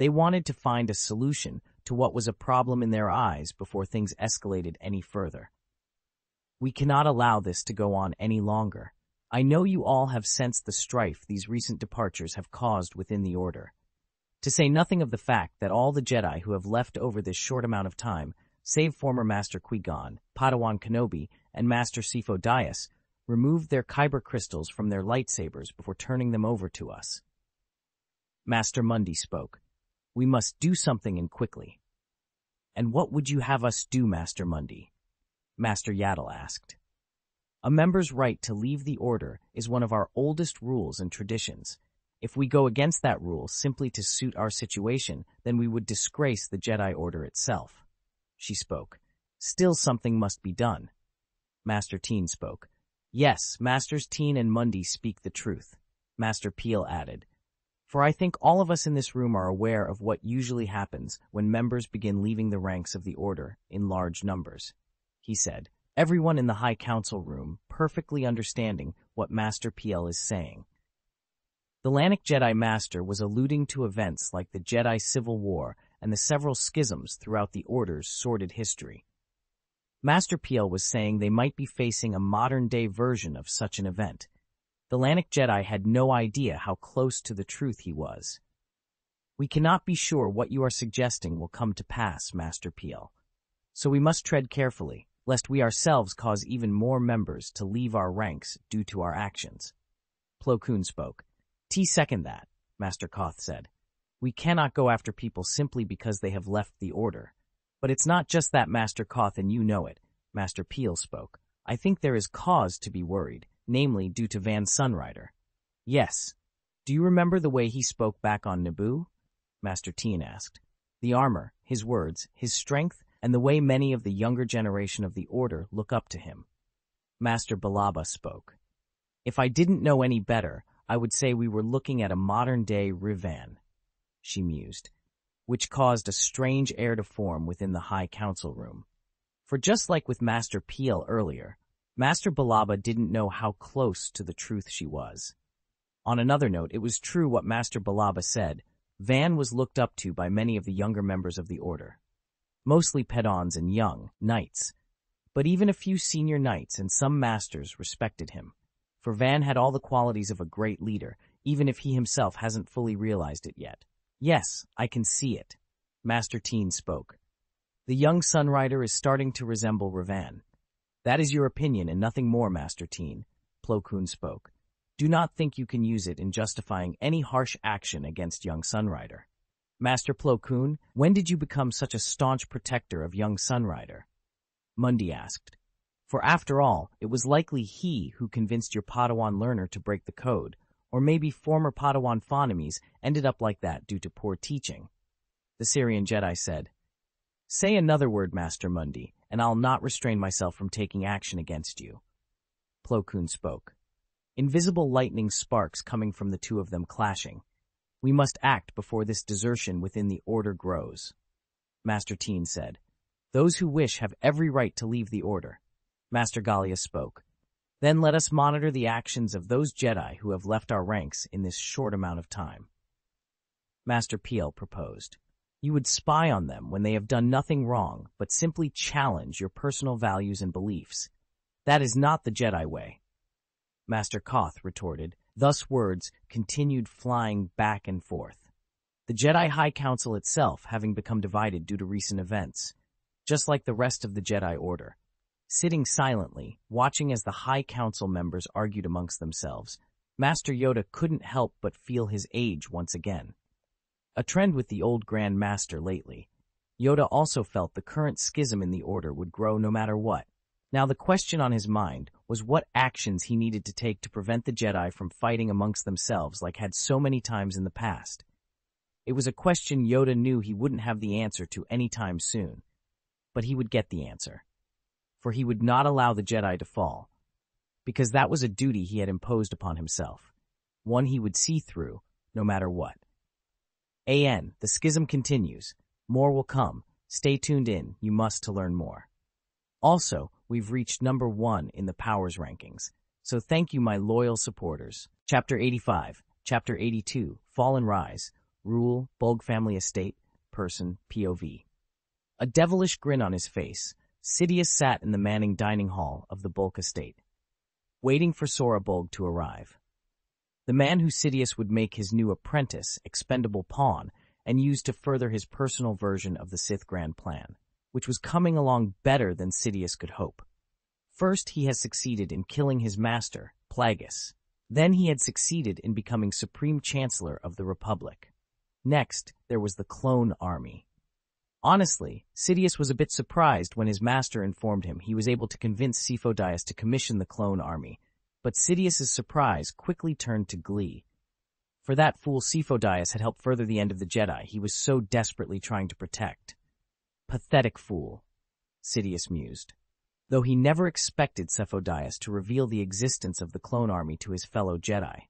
They wanted to find a solution to what was a problem in their eyes before things escalated any further. We cannot allow this to go on any longer. I know you all have sensed the strife these recent departures have caused within the Order, to say nothing of the fact that all the Jedi who have left over this short amount of time, save former Master Qui-Gon, Padawan Kenobi, and Master Sifo-Dyas, removed their kyber crystals from their lightsabers before turning them over to us. Master Mundi spoke. We must do something, and quickly. And what would you have us do, Master Mundi? Master Yaddle asked. A member's right to leave the Order is one of our oldest rules and traditions. If we go against that rule simply to suit our situation, then we would disgrace the Jedi Order itself. She spoke. Still, something must be done. Master Teen spoke. Yes, Masters Teen and Mundi speak the truth, Master Peel added. For I think all of us in this room are aware of what usually happens when members begin leaving the ranks of the Order in large numbers, he said, everyone in the High Council room perfectly understanding what Master Peel is saying. The Lannic Jedi Master was alluding to events like the Jedi Civil War and the several schisms throughout the Order's sordid history. Master Peel was saying they might be facing a modern-day version of such an event. The Lannic Jedi had no idea how close to the truth he was. We cannot be sure what you are suggesting will come to pass, Master Peel. So we must tread carefully, lest we ourselves cause even more members to leave our ranks due to our actions. Plo Koon spoke. Second that, Master Koth said. We cannot go after people simply because they have left the Order. But it's not just that, Master Koth, and you know it, Master Peel spoke. I think there is cause to be worried, namely due to Van Sunrider. Yes. Do you remember the way he spoke back on Naboo? Master Teen asked. The armor, his words, his strength, and the way many of the younger generation of the Order look up to him. Master Balaba spoke. If I didn't know any better, I would say we were looking at a modern-day Revan, she mused, which caused a strange air to form within the High Council room. For just like with Master Peel earlier, Master Balaba didn't know how close to the truth she was. On another note, it was true what Master Balaba said. Van was looked up to by many of the younger members of the Order, mostly pedons and young knights, but even a few senior knights and some masters respected him, for Van had all the qualities of a great leader, even if he himself hasn't fully realized it yet. Yes, I can see it. Master Teen spoke. The young Sunrider is starting to resemble Revan. That is your opinion and nothing more, Master Teen, Plo Koon spoke. Do not think you can use it in justifying any harsh action against young Sunrider. Master Plo Koon, when did you become such a staunch protector of young Sunrider? Mundi asked. For after all, it was likely he who convinced your Padawan learner to break the code, or maybe former Padawan Fonimus ended up like that due to poor teaching. The Syrian Jedi said, Say another word, Master Mundi, and I'll not restrain myself from taking action against you. Plo Koon spoke. Invisible lightning sparks coming from the two of them clashing. We must act before this desertion within the Order grows. Master Teen said, Those who wish have every right to leave the Order. Master Gallia spoke. Then let us monitor the actions of those Jedi who have left our ranks in this short amount of time. Master Peel proposed. You would spy on them when they have done nothing wrong, but simply challenge your personal values and beliefs. That is not the Jedi way. Master Koth retorted. Thus words continued flying back and forth. The Jedi High Council itself having become divided due to recent events, just like the rest of the Jedi Order. Sitting silently, watching as the High Council members argued amongst themselves, Master Yoda couldn't help but feel his age once again. A trend with the old Grand Master lately, Yoda also felt the current schism in the Order would grow no matter what. Now the question on his mind was what actions he needed to take to prevent the Jedi from fighting amongst themselves like had so many times in the past. It was a question Yoda knew he wouldn't have the answer to any time soon, but he would get the answer. For he would not allow the Jedi to fall, because that was a duty he had imposed upon himself, one he would see through, no matter what. An, the schism continues. More will come. Stay tuned in, you must to learn more. Also, we've reached number 1 in the powers rankings, so thank you my loyal supporters. Chapter 85, Chapter 82, Fall and Rise, Rule, Bulq Family Estate, Person, POV. A devilish grin on his face, Sidious sat in the Manning dining hall of the Bulq estate, waiting for Sora Bulq to arrive. The man who Sidious would make his new apprentice, expendable pawn, and use to further his personal version of the Sith Grand Plan, which was coming along better than Sidious could hope. First, he has succeeded in killing his master, Plagueis. Then he had succeeded in becoming Supreme Chancellor of the Republic. Next, there was the Clone Army. Honestly, Sidious was a bit surprised when his master informed him he was able to convince Sifo-Dyas to commission the Clone Army, but Sidious's surprise quickly turned to glee. For that fool Sifo-Dyas had helped further the end of the Jedi he was so desperately trying to protect. Pathetic fool, Sidious mused, though he never expected Sifo-Dyas to reveal the existence of the Clone Army to his fellow Jedi.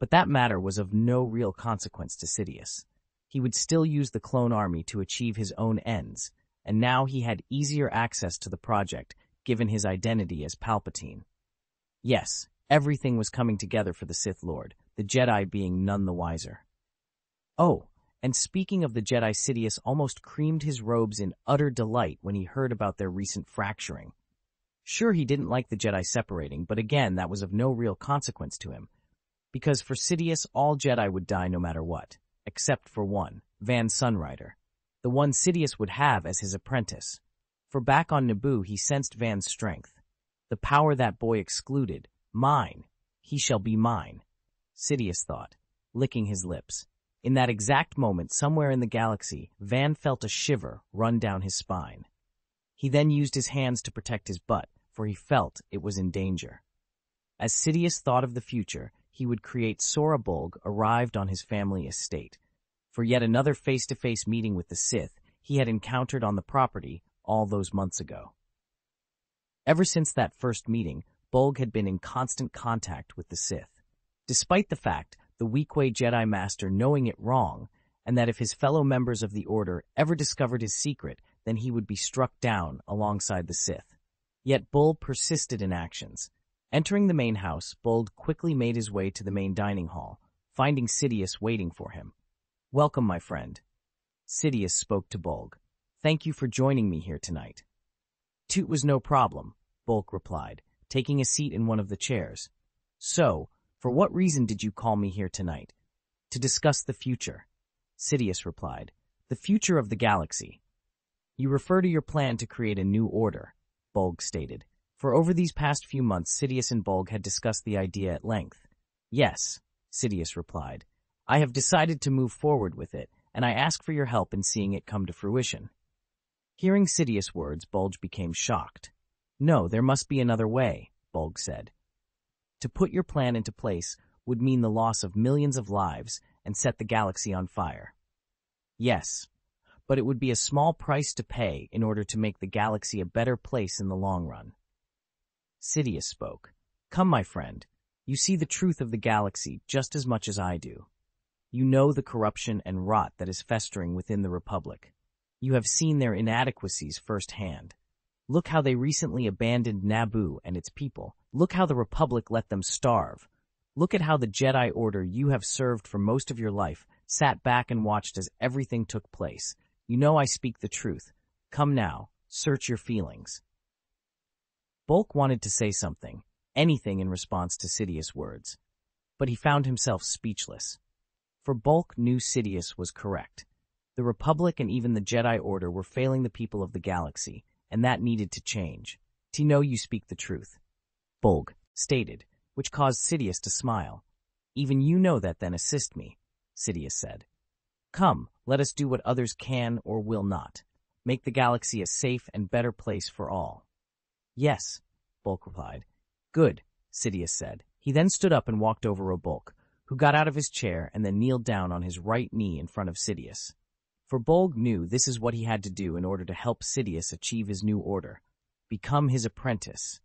But that matter was of no real consequence to Sidious. He would still use the Clone Army to achieve his own ends, and now he had easier access to the project, given his identity as Palpatine. Yes, everything was coming together for the Sith Lord, the Jedi being none the wiser. Oh, and speaking of the Jedi, Sidious almost creamed his robes in utter delight when he heard about their recent fracturing. Sure, he didn't like the Jedi separating, but again, that was of no real consequence to him, because for Sidious, all Jedi would die no matter what. Except for one, Van Sunrider, the one Sidious would have as his apprentice. For back on Naboo he sensed Van's strength. The power that boy excluded, mine, he shall be mine, Sidious thought, licking his lips. In that exact moment somewhere in the galaxy, Van felt a shiver run down his spine. He then used his hands to protect his butt, for he felt it was in danger. As Sidious thought of the future, he would create Sora Bulq arrived on his family estate, for yet another face-to-face meeting with the Sith he had encountered on the property all those months ago. Ever since that first meeting, Bulq had been in constant contact with the Sith, despite the fact the weak-way Jedi Master knowing it wrong, and that if his fellow members of the Order ever discovered his secret, then he would be struck down alongside the Sith. Yet Bulq persisted in actions, Entering the main house, Bulq quickly made his way to the main dining hall, finding Sidious waiting for him. "Welcome, my friend." Sidious spoke to Bulq. "Thank you for joining me here tonight." "Toot was no problem," Bulq replied, taking a seat in one of the chairs. "So, for what reason did you call me here tonight?" "To discuss the future," Sidious replied. "The future of the galaxy." "You refer to your plan to create a new order," Bulq stated. For over these past few months, Sidious and Bulq had discussed the idea at length. "Yes," Sidious replied. "I have decided to move forward with it, and I ask for your help in seeing it come to fruition." Hearing Sidious' words, Bulq became shocked. "No, there must be another way," Bulq said. "To put your plan into place would mean the loss of millions of lives and set the galaxy on fire." "Yes, but it would be a small price to pay in order to make the galaxy a better place in the long run." Sidious spoke. "Come, my friend. You see the truth of the galaxy just as much as I do. You know the corruption and rot that is festering within the Republic. You have seen their inadequacies firsthand. Look how they recently abandoned Naboo and its people. Look how the Republic let them starve. Look at how the Jedi Order you have served for most of your life sat back and watched as everything took place. You know I speak the truth. Come now, search your feelings." Bulq wanted to say something, anything in response to Sidious' words, but he found himself speechless. For Bulq knew Sidious was correct. The Republic and even the Jedi Order were failing the people of the galaxy, and that needed to change. "To know you speak the truth," Bulq stated, which caused Sidious to smile. "Even you know that, then assist me," Sidious said. "Come, let us do what others can or will not. Make the galaxy a safe and better place for all." "Yes," Bulq replied. "Good," Sidious said. He then stood up and walked over to Bulq, who got out of his chair and then kneeled down on his right knee in front of Sidious. For Bulq knew this is what he had to do in order to help Sidious achieve his new order, become his apprentice,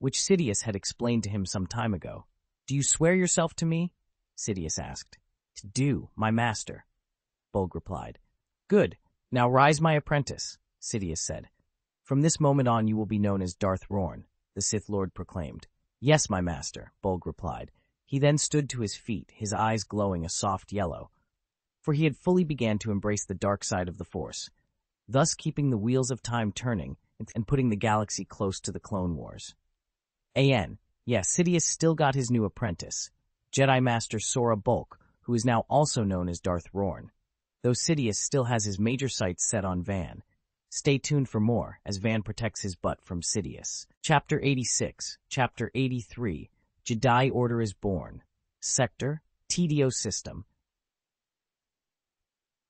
which Sidious had explained to him some time ago. "Do you swear yourself to me?" Sidious asked. "To do, my master," Bulq replied. "Good. Now rise, my apprentice," Sidious said. "From this moment on you will be known as Darth Rorn," the Sith Lord proclaimed. "Yes, my master," Bulq replied. He then stood to his feet, his eyes glowing a soft yellow, for he had fully began to embrace the dark side of the Force, thus keeping the wheels of time turning and putting the galaxy close to the Clone Wars. Sidious still got his new apprentice, Jedi Master Sora Bulq, who is now also known as Darth Rorn, though Sidious still has his major sights set on Van. Stay tuned for more, as Van protects his butt from Sidious. Chapter 86, Chapter 83, Jedi Order is Born. Sector, TDO System.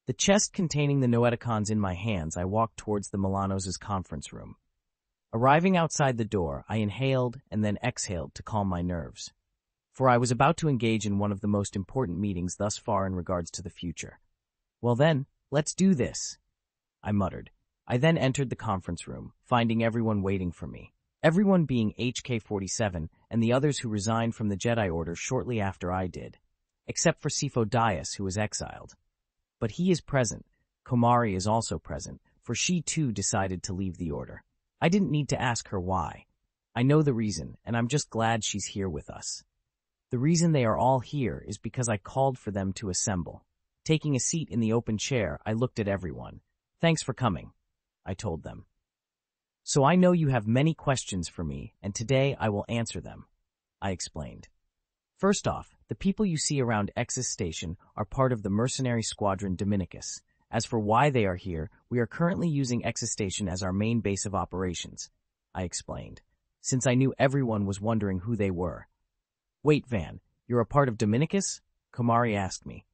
The chest containing the Noeticons in my hands, I walked towards the Milanos' conference room. Arriving outside the door, I inhaled and then exhaled to calm my nerves, for I was about to engage in one of the most important meetings thus far in regards to the future. "Well then, let's do this," I muttered. I then entered the conference room, finding everyone waiting for me, everyone being HK-47 and the others who resigned from the Jedi Order shortly after I did, except for Sifo-Dyas, who was exiled. But he is present. Komari is also present, for she too decided to leave the Order. I didn't need to ask her why. I know the reason, and I'm just glad she's here with us. The reason they are all here is because I called for them to assemble. Taking a seat in the open chair, I looked at everyone. "Thanks for coming," I told them. "So I know you have many questions for me, and today I will answer them," I explained. "First off, the people you see around Exis Station are part of the mercenary squadron Dominicus. As for why they are here, we are currently using Exis Station as our main base of operations," I explained, since I knew everyone was wondering who they were. "Wait, Van, you're a part of Dominicus?" Komari asked me.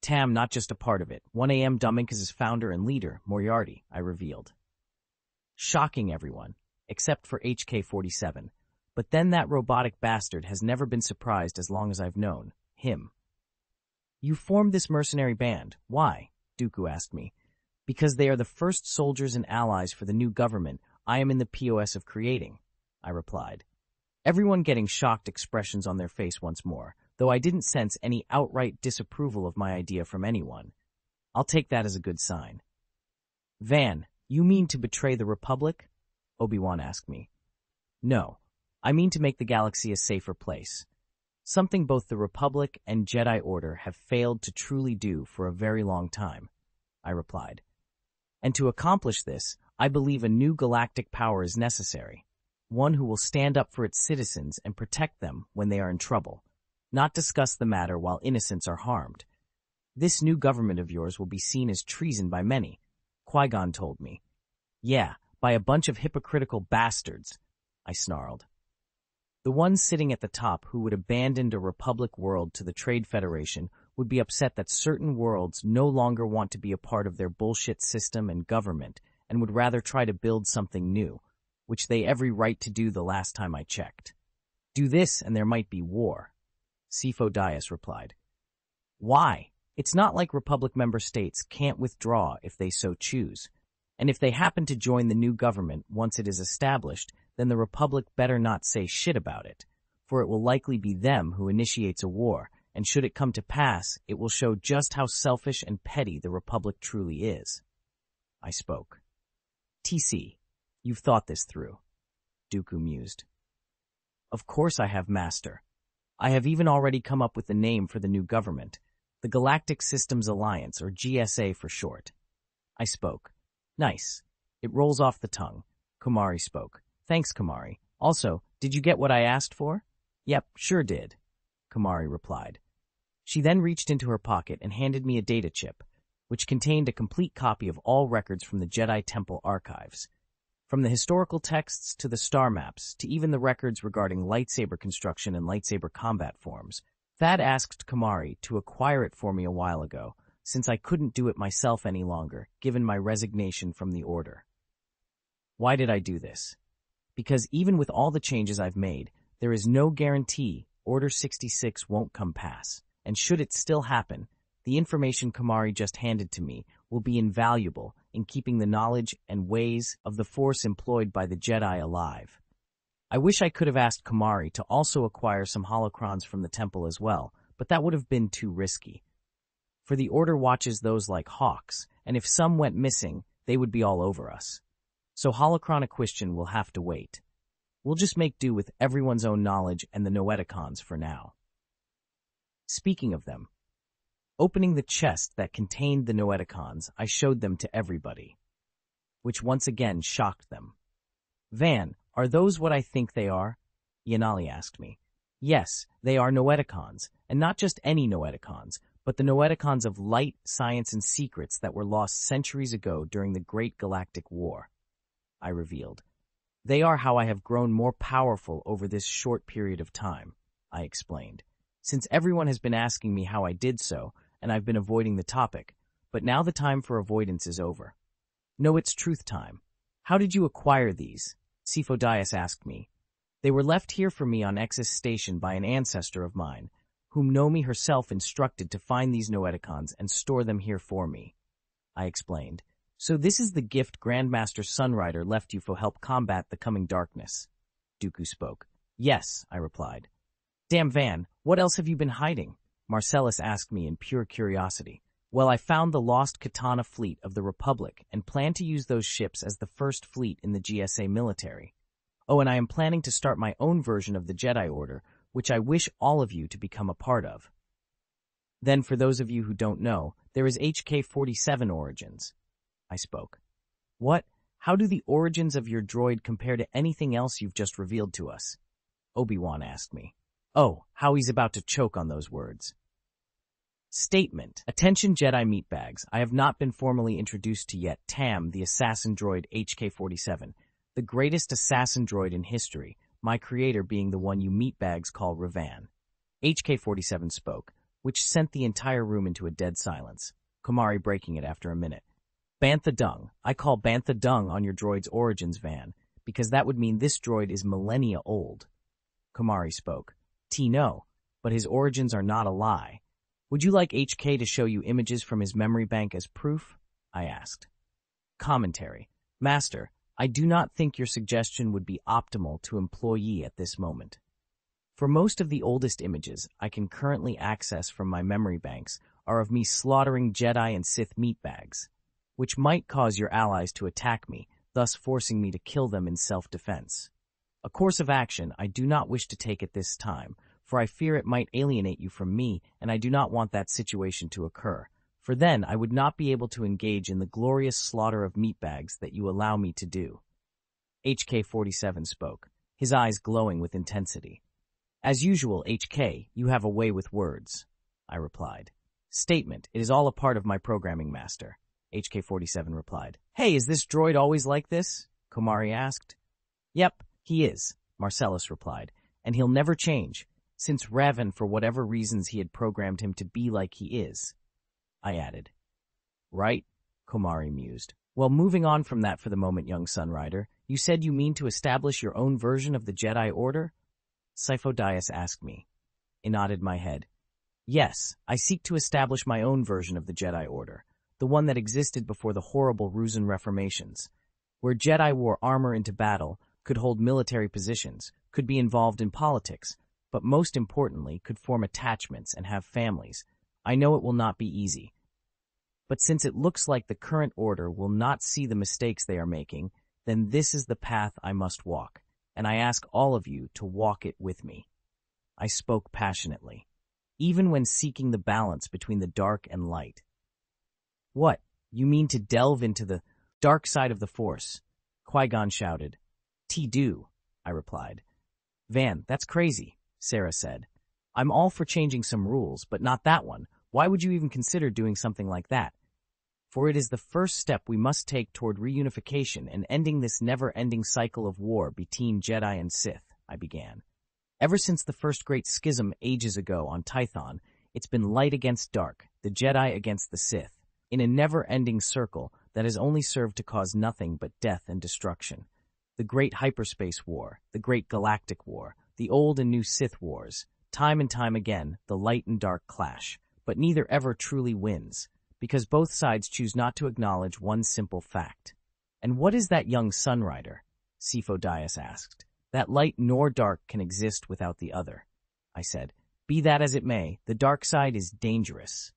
"Tam, not just a part of it. 1AM Dominicus's founder and leader, Moriarty," I revealed, shocking everyone, except for HK-47. "But then that robotic bastard has never been surprised as long as I've known him." "You formed this mercenary band. Why?" Dooku asked me. "Because they are the first soldiers and allies for the new government I am in the POS of creating," I replied, everyone getting shocked expressions on their face once more, though I didn't sense any outright disapproval of my idea from anyone. "I'll take that as a good sign." "Van, you mean to betray the Republic?" Obi-Wan asked me. "No, I mean to make the galaxy a safer place, something both the Republic and Jedi Order have failed to truly do for a very long time," I replied. "And to accomplish this, I believe a new galactic power is necessary, one who will stand up for its citizens and protect them when they are in trouble, not discuss the matter while innocents are harmed. This new government of yours will be seen as treason by many," Qui-Gon told me. "Yeah, by a bunch of hypocritical bastards," I snarled. "The ones sitting at the top who would abandon a Republic world to the Trade Federation would be upset that certain worlds no longer want to be a part of their bullshit system and government and would rather try to build something new, which they every right to do the last time I checked. Do this and there might be war," Sifo-Dyas replied. "Why? It's not like Republic member states can't withdraw if they so choose. And if they happen to join the new government once it is established, then the Republic better not say shit about it, for it will likely be them who initiates a war, and should it come to pass, it will show just how selfish and petty the Republic truly is." I spoke. "TC, you've thought this through," Dooku mused. "Of course I have, Master. I have even already come up with the name for the new government, the Galactic Systems Alliance, or GSA for short." I spoke. "Nice. It rolls off the tongue," Komari spoke. "Thanks, Komari. Also, did you get what I asked for?" "Yep, sure did," Komari replied. She then reached into her pocket and handed me a data chip, which contained a complete copy of all records from the Jedi Temple archives. From the historical texts to the star maps, to even the records regarding lightsaber construction and lightsaber combat forms, Thad asked Komari to acquire it for me a while ago, since I couldn't do it myself any longer, given my resignation from the Order. Why did I do this? Because even with all the changes I've made, there is no guarantee Order 66 won't come pass, and should it still happen, the information Komari just handed to me will be invaluable in keeping the knowledge and ways of the Force employed by the Jedi alive. I wish I could have asked Komari to also acquire some holocrons from the temple as well, but that would have been too risky, for the Order watches those like hawks, and if some went missing, they would be all over us. So holocronic question will have to wait. We'll just make do with everyone's own knowledge and the Noeticons for now. Speaking of them, opening the chest that contained the Noeticons, I showed them to everybody, which once again shocked them. "Van, are those what I think they are?" Yanali asked me. "Yes, they are Noeticons, and not just any Noeticons, but the Noeticons of light, science, and secrets that were lost centuries ago during the Great Galactic War," I revealed. "They are how I have grown more powerful over this short period of time," I explained, "since everyone has been asking me how I did so, and I've been avoiding the topic, but now the time for avoidance is over. No, it's truth time. How did you acquire these?" Sifo-Dyas asked me. "They were left here for me on Exis Station by an ancestor of mine, whom Nomi herself instructed to find these Noeticons and store them here for me," I explained. "So this is the gift Grandmaster Sunrider left you for help combat the coming darkness," Dooku spoke. "Yes," I replied. "Damn, Van, what else have you been hiding?" Marcellus asked me in pure curiosity. "Well, I found the lost Katana fleet of the Republic and plan to use those ships as the first fleet in the GSA military. Oh, and I am planning to start my own version of the Jedi Order, which I wish all of you to become a part of. Then, for those of you who don't know, there is HK-47 Origins," I spoke. "What? How do the origins of your droid compare to anything else you've just revealed to us?" Obi-Wan asked me. Oh, how he's about to choke on those words. Statement. Attention Jedi meatbags, I have not been formally introduced to yet Tam, the assassin droid HK-47, the greatest assassin droid in history, my creator being the one you meatbags call Revan. HK-47 spoke, which sent the entire room into a dead silence, Komari breaking it after a minute. "Bantha Dung. I call Bantha Dung on your droid's origins, Van, because that would mean this droid is millennia old." Komari spoke. "No, but his origins are not a lie. Would you like HK to show you images from his memory bank as proof?" I asked. Commentary. Master, I do not think your suggestion would be optimal to employee at this moment. For most of the oldest images I can currently access from my memory banks are of me slaughtering Jedi and Sith meatbags, which might cause your allies to attack me, thus forcing me to kill them in self-defense. A course of action I do not wish to take at this time, for I fear it might alienate you from me, and I do not want that situation to occur, for then I would not be able to engage in the glorious slaughter of meatbags that you allow me to do." HK-47 spoke, his eyes glowing with intensity. "As usual, HK, you have a way with words," I replied. "Statement, it is all a part of my programming, master," HK-47 replied. "Hey, is this droid always like this?" Komari asked. "Yep, he is," Marcellus replied, "and he'll never change, since Revan, for whatever reasons he had programmed him to be like he is," I added. "Right," Komari mused. "Well, moving on from that for the moment, young Sunrider, you said you mean to establish your own version of the Jedi Order?" Sifo-Dyas asked me. I nodded my head. "Yes, I seek to establish my own version of the Jedi Order, the one that existed before the horrible Ruzan Reformations, where Jedi wore armor into battle, could hold military positions, could be involved in politics, but most importantly, could form attachments and have families. I know it will not be easy. But since it looks like the current order will not see the mistakes they are making, then this is the path I must walk, and I ask all of you to walk it with me." I spoke passionately, even when seeking the balance between the dark and light. "What, you mean to delve into the dark side of the Force?" Qui-Gon shouted. "T-do," I replied. "Van, that's crazy," Sarah said. "I'm all for changing some rules, but not that one. Why would you even consider doing something like that? For it is the first step we must take toward reunification and ending this never-ending cycle of war between Jedi and Sith," I began. "Ever since the first great schism ages ago on Tython, it's been light against dark, the Jedi against the Sith, in a never-ending circle that has only served to cause nothing but death and destruction. The Great Hyperspace War, the Great Galactic War, the Old and New Sith Wars, time and time again, the light and dark clash, but neither ever truly wins, because both sides choose not to acknowledge one simple fact." "And what is that, young Sunrider?" Sifo-Dyas asked. "That light nor dark can exist without the other," I said. "Be that as it may, the dark side is dangerous."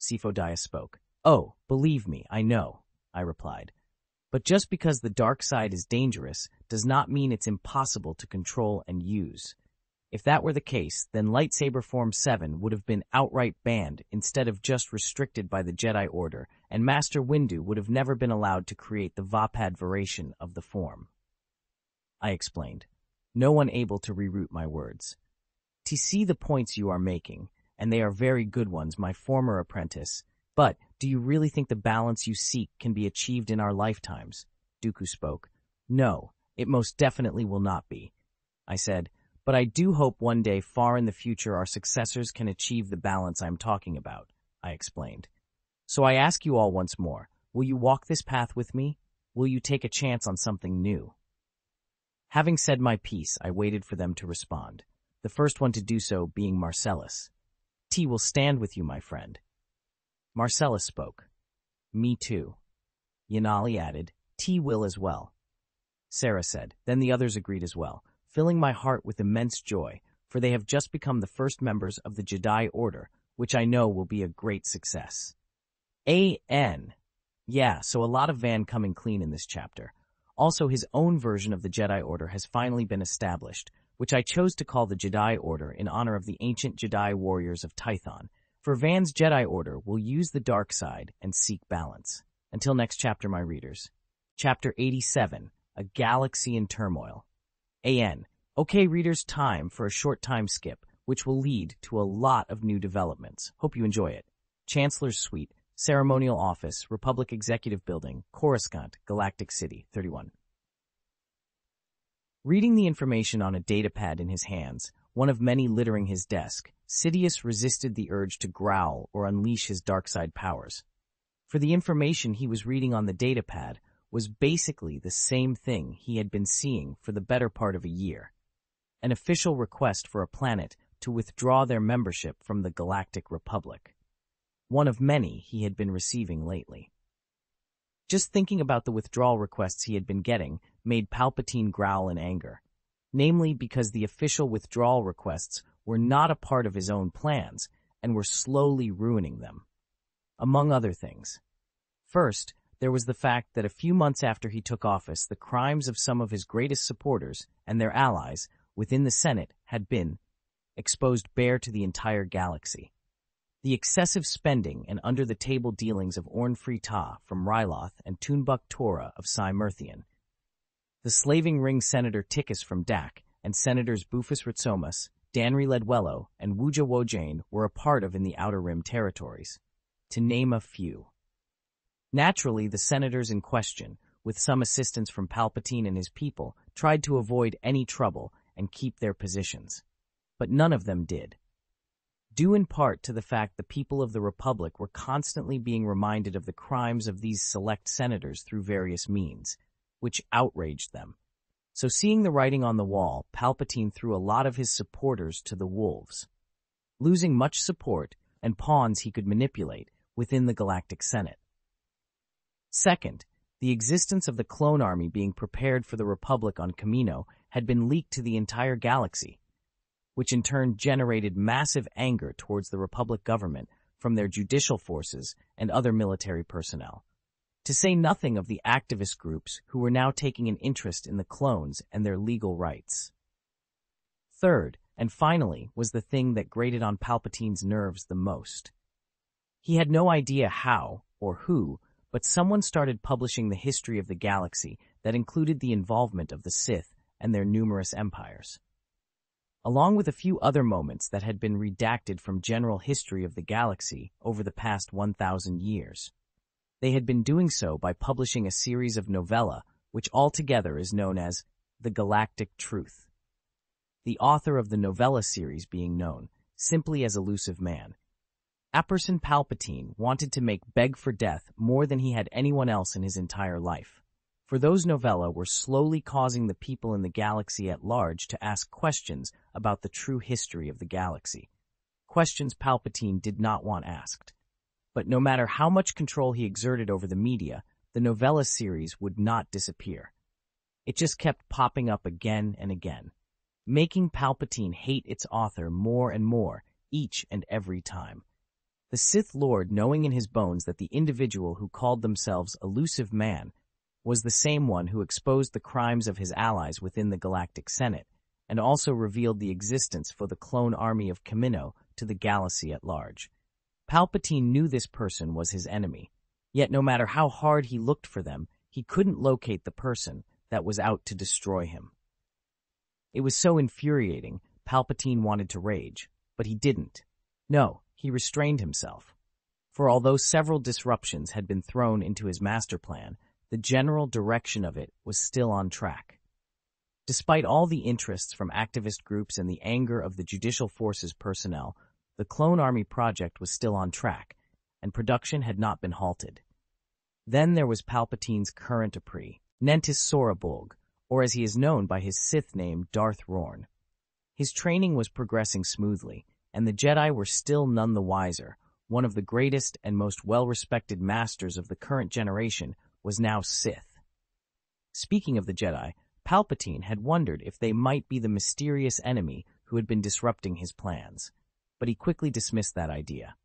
Sifo-Dyas spoke. "Oh, believe me, I know," I replied. "But just because the dark side is dangerous does not mean it's impossible to control and use. If that were the case, then Lightsaber Form 7 would have been outright banned instead of just restricted by the Jedi Order, and Master Windu would have never been allowed to create the Vapad variation of the form," I explained, no one able to reroute my words. "To see the points you are making, and they are very good ones, my former apprentice, but do you really think the balance you seek can be achieved in our lifetimes?" Dooku spoke. "No, it most definitely will not be," I said. "But I do hope one day far in the future our successors can achieve the balance I'm talking about," I explained. "So I ask you all once more, will you walk this path with me? Will you take a chance on something new?" Having said my piece, I waited for them to respond, the first one to do so being Marcellus. "T will stand with you, my friend." Marcellus spoke. "Me too." Yanali added, "T will as well." Sarah said, then the others agreed as well, filling my heart with immense joy, for they have just become the first members of the Jedi Order, which I know will be a great success. A.N. Yeah, so a lot of Van coming clean in this chapter. Also, his own version of the Jedi Order has finally been established, which I chose to call the Jedi Order in honor of the ancient Jedi warriors of Tython, for Van's Jedi Order will use the dark side and seek balance. Until next chapter, my readers. Chapter 87, A Galaxy in Turmoil. A.N. Okay, readers, time for a short time skip, which will lead to a lot of new developments. Hope you enjoy it. Chancellor's Suite, Ceremonial Office, Republic Executive Building, Coruscant, Galactic City, 31. Reading the information on a datapad in his hands, one of many littering his desk, Sidious resisted the urge to growl or unleash his dark side powers. For the information he was reading on the datapad was basically the same thing he had been seeing for the better part of a year. An official request for a planet to withdraw their membership from the Galactic Republic. One of many he had been receiving lately. Just thinking about the withdrawal requests he had been getting made Palpatine growl in anger, namely because the official withdrawal requests were not a part of his own plans and were slowly ruining them. Among other things. First, there was the fact that a few months after he took office, the crimes of some of his greatest supporters and their allies within the Senate had been exposed bare to the entire galaxy. The excessive spending and under-the-table dealings of Orn Free Ta from Ryloth and Tunbuk Torah of Cymerthian, the slaving ring Senator Tikas from Dak, and Senators Bufus Ritsomas, Danri Ledwello, and Wuja Wojane were a part of in the Outer Rim territories, to name a few. Naturally, the senators in question, with some assistance from Palpatine and his people, tried to avoid any trouble and keep their positions. But none of them did. Due in part to the fact the people of the Republic were constantly being reminded of the crimes of these select senators through various means, which outraged them. So seeing the writing on the wall, Palpatine threw a lot of his supporters to the wolves, losing much support and pawns he could manipulate within the Galactic Senate. Second, the existence of the clone army being prepared for the Republic on Kamino had been leaked to the entire galaxy, which in turn generated massive anger towards the Republic government from their judicial forces and other military personnel, to say nothing of the activist groups who were now taking an interest in the clones and their legal rights. Third, and finally, was the thing that grated on Palpatine's nerves the most. He had no idea how or who, but someone started publishing the history of the galaxy that included the involvement of the Sith and their numerous empires, along with a few other moments that had been redacted from general history of the galaxy over the past 1,000 years. They had been doing so by publishing a series of novella, which altogether is known as The Galactic Truth, the author of the novella series being known simply as Elusive Man. Aperson Palpatine wanted to make Beg for Death more than he had anyone else in his entire life, for those novella were slowly causing the people in the galaxy at large to ask questions about the true history of the galaxy, questions Palpatine did not want asked. But no matter how much control he exerted over the media, the novella series would not disappear. It just kept popping up again and again, making Palpatine hate its author more and more each and every time. The Sith Lord, knowing in his bones that the individual who called themselves Elusive Man was the same one who exposed the crimes of his allies within the Galactic Senate and also revealed the existence for the clone army of Kamino to the galaxy at large. Palpatine knew this person was his enemy, yet no matter how hard he looked for them, he couldn't locate the person that was out to destroy him. It was so infuriating, Palpatine wanted to rage, but he didn't. No, he restrained himself. For although several disruptions had been thrown into his master plan, the general direction of it was still on track. Despite all the interests from activist groups and the anger of the judicial forces personnel, the Clone Army project was still on track, and production had not been halted. Then there was Palpatine's current apprentice, Nentis Sora Bulq, or as he is known by his Sith name, Darth Rorn. His training was progressing smoothly, and the Jedi were still none the wiser. One of the greatest and most well-respected masters of the current generation was now Sith. Speaking of the Jedi, Palpatine had wondered if they might be the mysterious enemy who had been disrupting his plans, but he quickly dismissed that idea.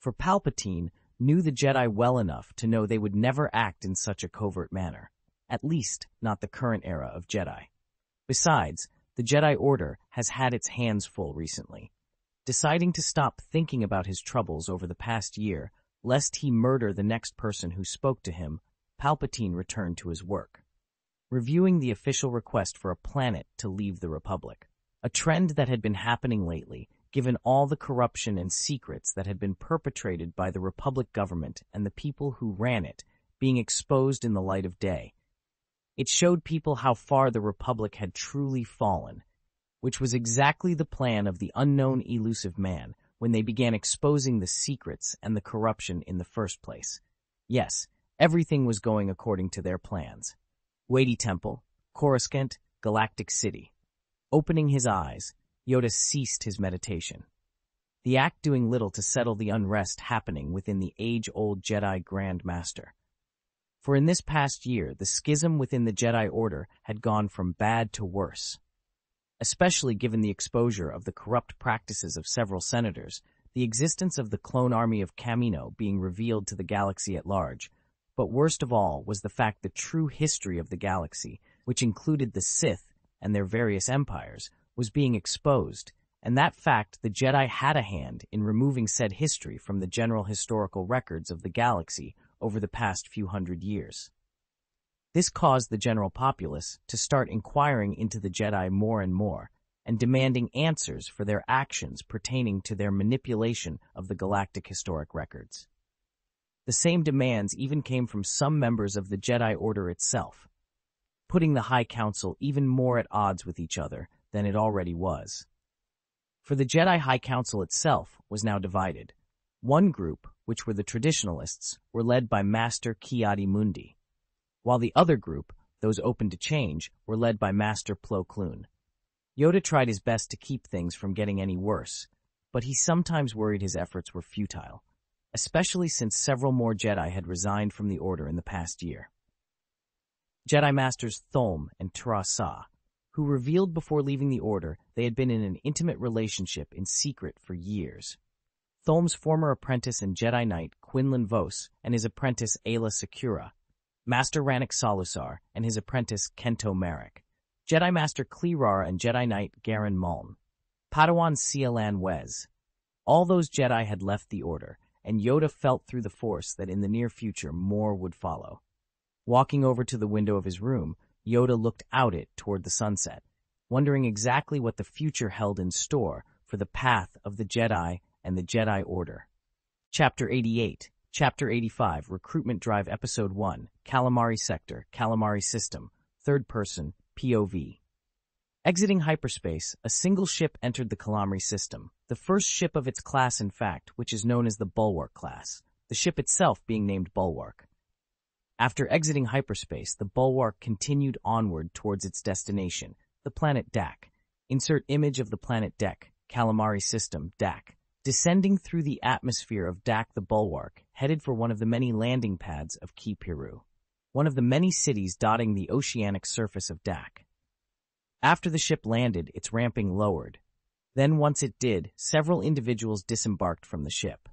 For Palpatine knew the Jedi well enough to know they would never act in such a covert manner, at least not the current era of Jedi. Besides, the Jedi Order has had its hands full recently, deciding to stop thinking about his troubles over the past year, lest he murder the next person who spoke to him. Palpatine returned to his work, reviewing the official request for a planet to leave the Republic, a trend that had been happening lately, given all the corruption and secrets that had been perpetrated by the Republic government and the people who ran it being exposed in the light of day. It showed people how far the Republic had truly fallen, which was exactly the plan of the unknown Elusive Man when they began exposing the secrets and the corruption in the first place. Yes, everything was going according to their plans. Waidy Temple, Coruscant, Galactic City. Opening his eyes, Yoda ceased his meditation, the act doing little to settle the unrest happening within the age-old Jedi Grand Master. For in this past year, the schism within the Jedi Order had gone from bad to worse. Especially given the exposure of the corrupt practices of several senators, the existence of the clone army of Kamino being revealed to the galaxy at large, But worst of all was the fact the true history of the galaxy, which included the Sith and their various empires, was being exposed, and that fact the Jedi had a hand in removing said history from the general historical records of the galaxy over the past few hundred years. This caused the general populace to start inquiring into the Jedi more and more, and demanding answers for their actions pertaining to their manipulation of the galactic historic records. The same demands even came from some members of the Jedi Order itself, putting the High Council even more at odds with each other than it already was. For the Jedi High Council itself was now divided. One group, which were the traditionalists, were led by Master Ki-Adi Mundi, while the other group, those open to change, were led by Master Plo Koon. Yoda tried his best to keep things from getting any worse, but he sometimes worried his efforts were futile, especially since several more Jedi had resigned from the Order in the past year. Jedi Masters Thulm and Tarrasa, who revealed before leaving the Order they had been in an intimate relationship in secret for years. Thulm's former apprentice and Jedi Knight Quinlan Vos and his apprentice Ayla Secura, Master Rannik Salusar and his apprentice Kento Marek, Jedi Master Clerar and Jedi Knight Garen Malm, Padawan Cialan Wes. All those Jedi had left the Order, and Yoda felt through the Force that in the near future more would follow. Walking over to the window of his room, Yoda looked out it toward the sunset, wondering exactly what the future held in store for the path of the Jedi and the Jedi Order. Chapter 88, Chapter 85, Recruitment Drive Episode 1, Calamari Sector, Calamari System, Third Person, POV. Exiting hyperspace, a single ship entered the Calamari system, the first ship of its class in fact, which is known as the Bulwark class, the ship itself being named Bulwark. After exiting hyperspace, the Bulwark continued onward towards its destination, the planet Dak. Insert image of the planet Dek, Calamari system, Dak. Descending through the atmosphere of Dak, the Bulwark headed for one of the many landing pads of Ki Piru, one of the many cities dotting the oceanic surface of Dak. After the ship landed, its ramping lowered. Then once it did, several individuals disembarked from the ship.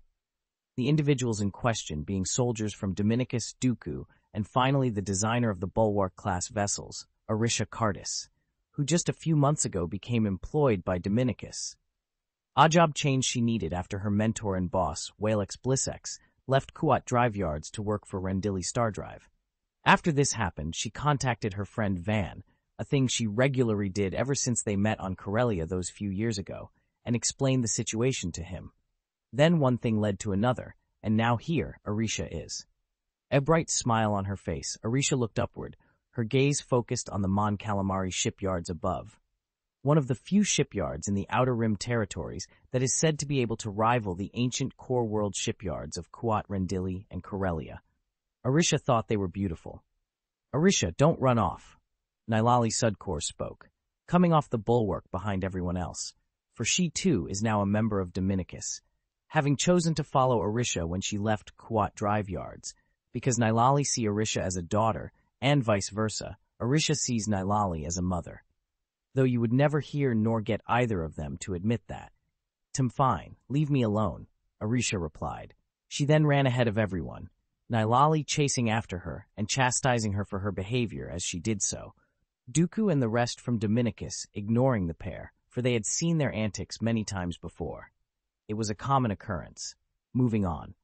The individuals in question being soldiers from Dominicus, Dooku, and finally the designer of the Bulwark-class vessels, Arisha Cardis, who just a few months ago became employed by Dominicus. A job change she needed after her mentor and boss, Walex Blissex, left Kuat Drive Yards to work for Rendili Stardrive. After this happened, she contacted her friend Van, a thing she regularly did ever since they met on Corellia those few years ago, and explained the situation to him. Then one thing led to another, and now here Arisha is. A bright smile on her face, Arisha looked upward, her gaze focused on the Mon Calamari shipyards above, one of the few shipyards in the Outer Rim territories that is said to be able to rival the ancient core world shipyards of Kuat, Rendili, and Corellia. Arisha thought they were beautiful. "Arisha, don't run off," Nilali Sudkor spoke, coming off the Bulwark behind everyone else, for she too is now a member of Dominicus, having chosen to follow Arisha when she left Kuat Drive Yards, because Nilali see Arisha as a daughter, and vice versa, Arisha sees Nilali as a mother. Though you would never hear nor get either of them to admit that. "Tim fine, leave me alone," Arisha replied. She then ran ahead of everyone, Nilali chasing after her and chastising her for her behavior as she did so, Dooku and the rest from Dominicus ignoring the pair, for they had seen their antics many times before. It was a common occurrence. Moving on.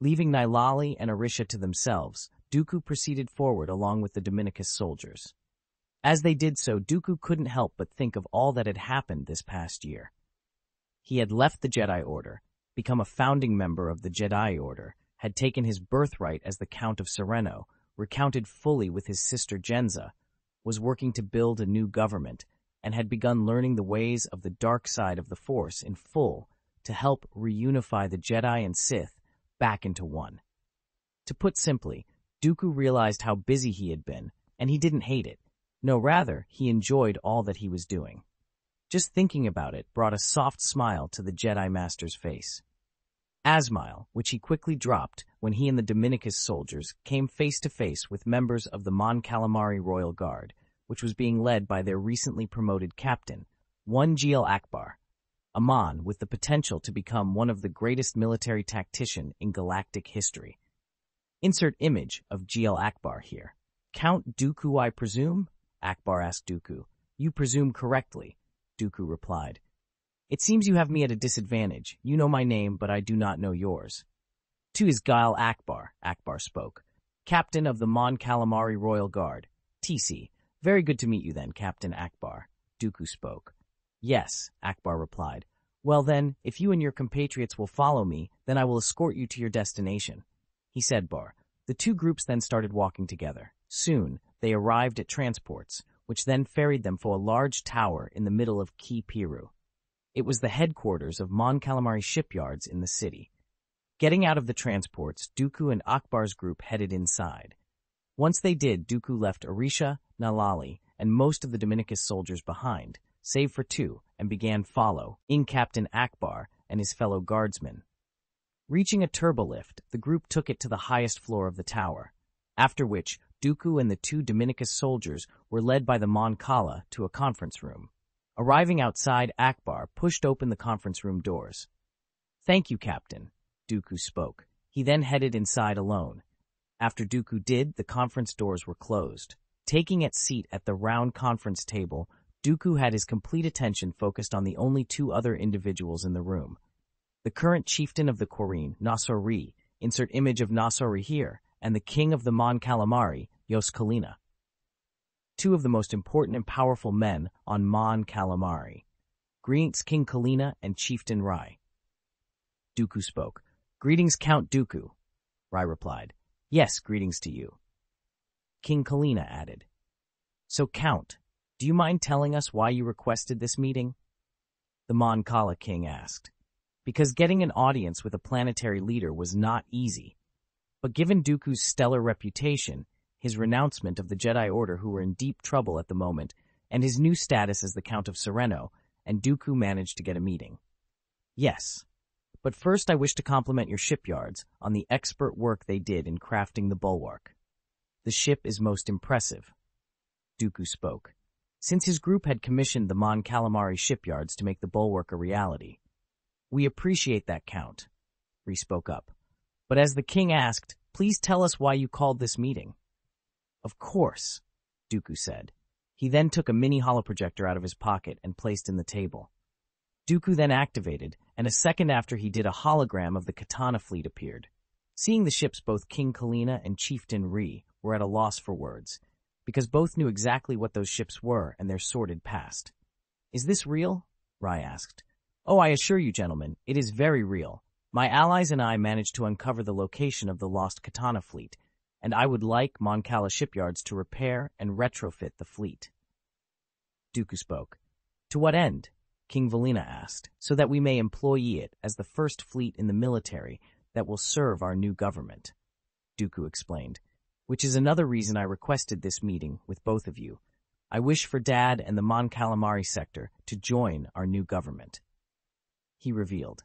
Leaving Nilali and Arisha to themselves, Dooku proceeded forward along with the Dominicus soldiers. As they did so, Dooku couldn't help but think of all that had happened this past year. He had left the Jedi Order, become a founding member of the Jedi Order, had taken his birthright as the Count of Sereno, recounted fully with his sister Jenza, was working to build a new government, and had begun learning the ways of the dark side of the Force in full to help reunify the Jedi and Sith back into one. To put simply, Dooku realized how busy he had been, and he didn't hate it. No, rather, he enjoyed all that he was doing. Just thinking about it brought a soft smile to the Jedi Master's face. Asmile, which he quickly dropped when he and the Dominicus soldiers came face-to-face with members of the Mon Calamari Royal Guard, which was being led by their recently promoted captain, One Gil Akbar, a Mon with the potential to become one of the greatest military tacticians in galactic history. Insert image of GL Akbar here. Count Dooku, I presume? Akbar asked Dooku. You presume correctly, Dooku replied. It seems you have me at a disadvantage. You know my name, but I do not know yours. To is Gail Akbar, Akbar spoke. Captain of the Mon Calamari Royal Guard, TC. Very good to meet you then, Captain Akbar, Dooku spoke. Yes, Akbar replied. Well then, if you and your compatriots will follow me, then I will escort you to your destination, he said. The two groups then started walking together. Soon, they arrived at transports, which then ferried them for a large tower in the middle of Ki Piru. It was the headquarters of Mon Calamari shipyards in the city. Getting out of the transports, Dooku and Akbar's group headed inside. Once they did, Dooku left Orisha, Nalali, and most of the Dominicus soldiers behind, save for two, and began following Captain Akbar and his fellow guardsmen. Reaching a turbolift, the group took it to the highest floor of the tower, after which Dooku and the two Dominicus soldiers were led by the Mon Cala to a conference room. Arriving outside, Akbar pushed open the conference room doors. Thank you, Captain, Dooku spoke. He then headed inside alone. After Dooku did, the conference doors were closed. Taking its seat at the round conference table, Dooku had his complete attention focused on the only two other individuals in the room. The current chieftain of the Corrine, Nasori, insert image of Nasori here, and the king of the Mon Calamari, Yos Kalina. Two of the most important and powerful men on Mon Calamari. Greetings, King Kalina and Chieftain Rai. Dooku spoke. Greetings, Count Dooku, Rai replied. Yes, greetings to you, King Kalina added. So, Count, do you mind telling us why you requested this meeting? The Mon Cala King asked. Because getting an audience with a planetary leader was not easy. But given Dooku's stellar reputation, his renouncement of the Jedi Order who were in deep trouble at the moment, and his new status as the Count of Sereno, and Dooku managed to get a meeting. Yes. But first I wish to compliment your shipyards on the expert work they did in crafting the bulwark. The ship is most impressive, Dooku spoke. Since his group had commissioned the Mon Calamari shipyards to make the bulwark a reality. We appreciate that, Count, Ree spoke up. But as the king asked, please tell us why you called this meeting. Of course, Dooku said. He then took a mini holoprojector out of his pocket and placed in the table. Dooku then activated, and a second after he did, a hologram of the Katana fleet appeared. Seeing the ships, both King Kalina and Chieftain Ree were at a loss for words, because both knew exactly what those ships were and their sordid past. Is this real? Rai asked. Oh, I assure you, gentlemen, it is very real. My allies and I managed to uncover the location of the lost Katana fleet, and I would like Mon Cala shipyards to repair and retrofit the fleet. Dooku spoke. To what end? King Valina asked, so that we may employ it as the first fleet in the military that will serve our new government, Dooku explained, which is another reason I requested this meeting with both of you. I wish for Dad and the Mon Calamari sector to join our new government, he revealed,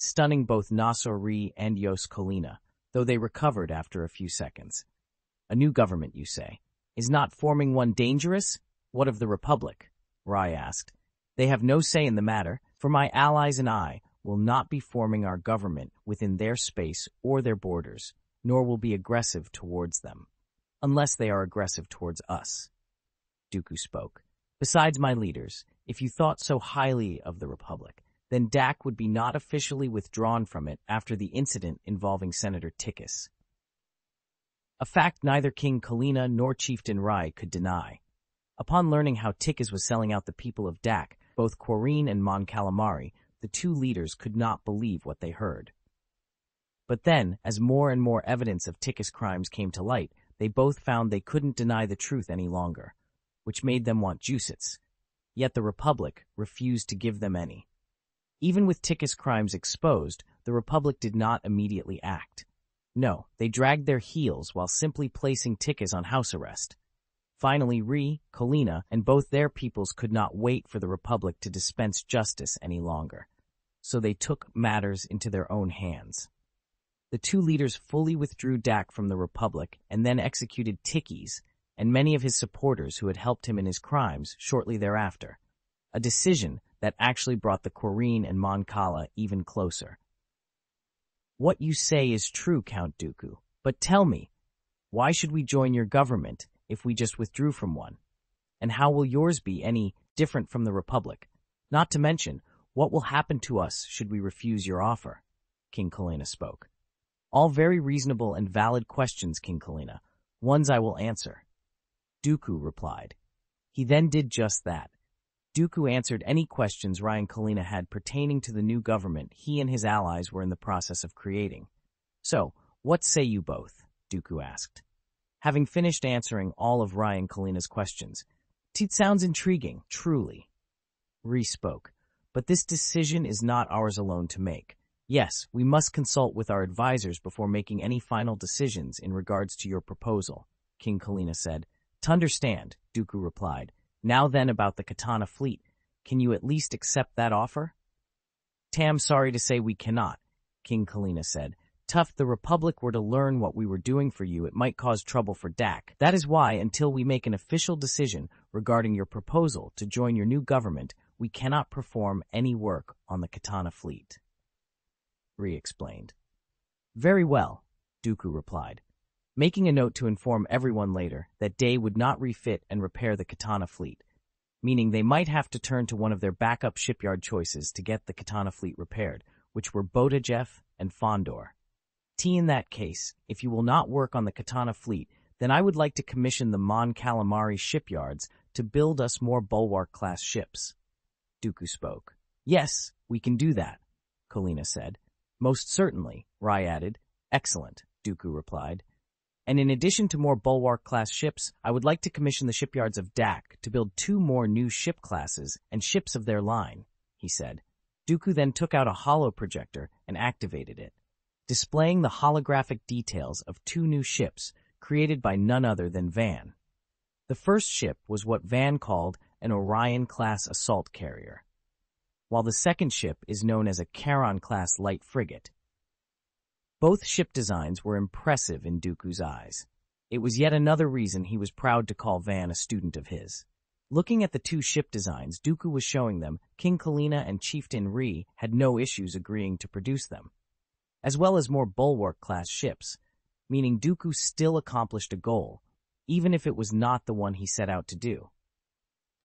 stunning both Nasori and Yos Kalina, though they recovered after a few seconds. A new government, you say? Is not forming one dangerous? What of the Republic? Rai asked. They have no say in the matter, for my allies and I will not be forming our government within their space or their borders, nor will be aggressive towards them, unless they are aggressive towards us, Dooku spoke. Besides, my leaders, if you thought so highly of the Republic, then Dak would be not officially withdrawn from it after the incident involving Senator Tikis, a fact neither King Kalina nor Chieftain Rai could deny. Upon learning how Tikis was selling out the people of Dak, both Corrine and Mon Calamari, the two leaders could not believe what they heard. But then, as more and more evidence of Tikis' crimes came to light, they both found they couldn't deny the truth any longer, which made them want Jusits. Yet the Republic refused to give them any. Even with Tikis' crimes exposed, the Republic did not immediately act. No, they dragged their heels while simply placing Tikis on house arrest. Finally, Ree, Kalina, and both their peoples could not wait for the Republic to dispense justice any longer, so they took matters into their own hands. The two leaders fully withdrew Dak from the Republic and then executed Tikis and many of his supporters who had helped him in his crimes shortly thereafter, a decision that actually brought the Corrine and Mon Cala even closer. What you say is true, Count Dooku, But tell me, why should we join your government if we just withdrew from one? And how will yours be any different from the Republic? Not to mention, what will happen to us should we refuse your offer? King Kalina spoke. All very reasonable and valid questions, King Kalina, ones I will answer. Dooku replied. He then did just that. Dooku answered any questions Ryan Kalina had pertaining to the new government he and his allies were in the process of creating. So, what say you both? Dooku asked. Having finished answering all of Ryan Kalina's questions, it sounds intriguing, truly. Ree spoke, but this decision is not ours alone to make. Yes, we must consult with our advisors before making any final decisions in regards to your proposal, King Kalina said. To understand, Dooku replied. Now then, about the Katana fleet, can you at least accept that offer? Tam, sorry to say we cannot, King Kalina said. Tough, the Republic were to learn what we were doing for you, it might cause trouble for Dak. That is why, until we make an official decision regarding your proposal to join your new government, we cannot perform any work on the Katana fleet. Ree explained. Very well, Dooku replied, making a note to inform everyone later that Day would not refit and repair the Katana fleet, meaning they might have to turn to one of their backup shipyard choices to get the Katana fleet repaired, which were Bodajef and Fondor. In that case, if you will not work on the Katana fleet, then I would like to commission the Mon Calamari shipyards to build us more Bulwark-class ships. Dooku spoke. Yes, we can do that, Kalina said. Most certainly, Rai added. Excellent, Dooku replied. And in addition to more Bulwark-class ships, I would like to commission the shipyards of Dak to build 2 more new ship classes and ships of their line, he said. Dooku then took out a holoprojector and activated it, displaying the holographic details of 2 new ships created by none other than Van. The first ship was what Van called an Orion-class assault carrier, while the second ship is known as a Charon-class light frigate. Both ship designs were impressive in Dooku's eyes. It was yet another reason he was proud to call Van a student of his. Looking at the 2 ship designs Dooku was showing them, King Kalina and Chieftain Ree had no issues agreeing to produce them, as well as more Bulwark-class ships, meaning Dooku still accomplished a goal, even if it was not the one he set out to do.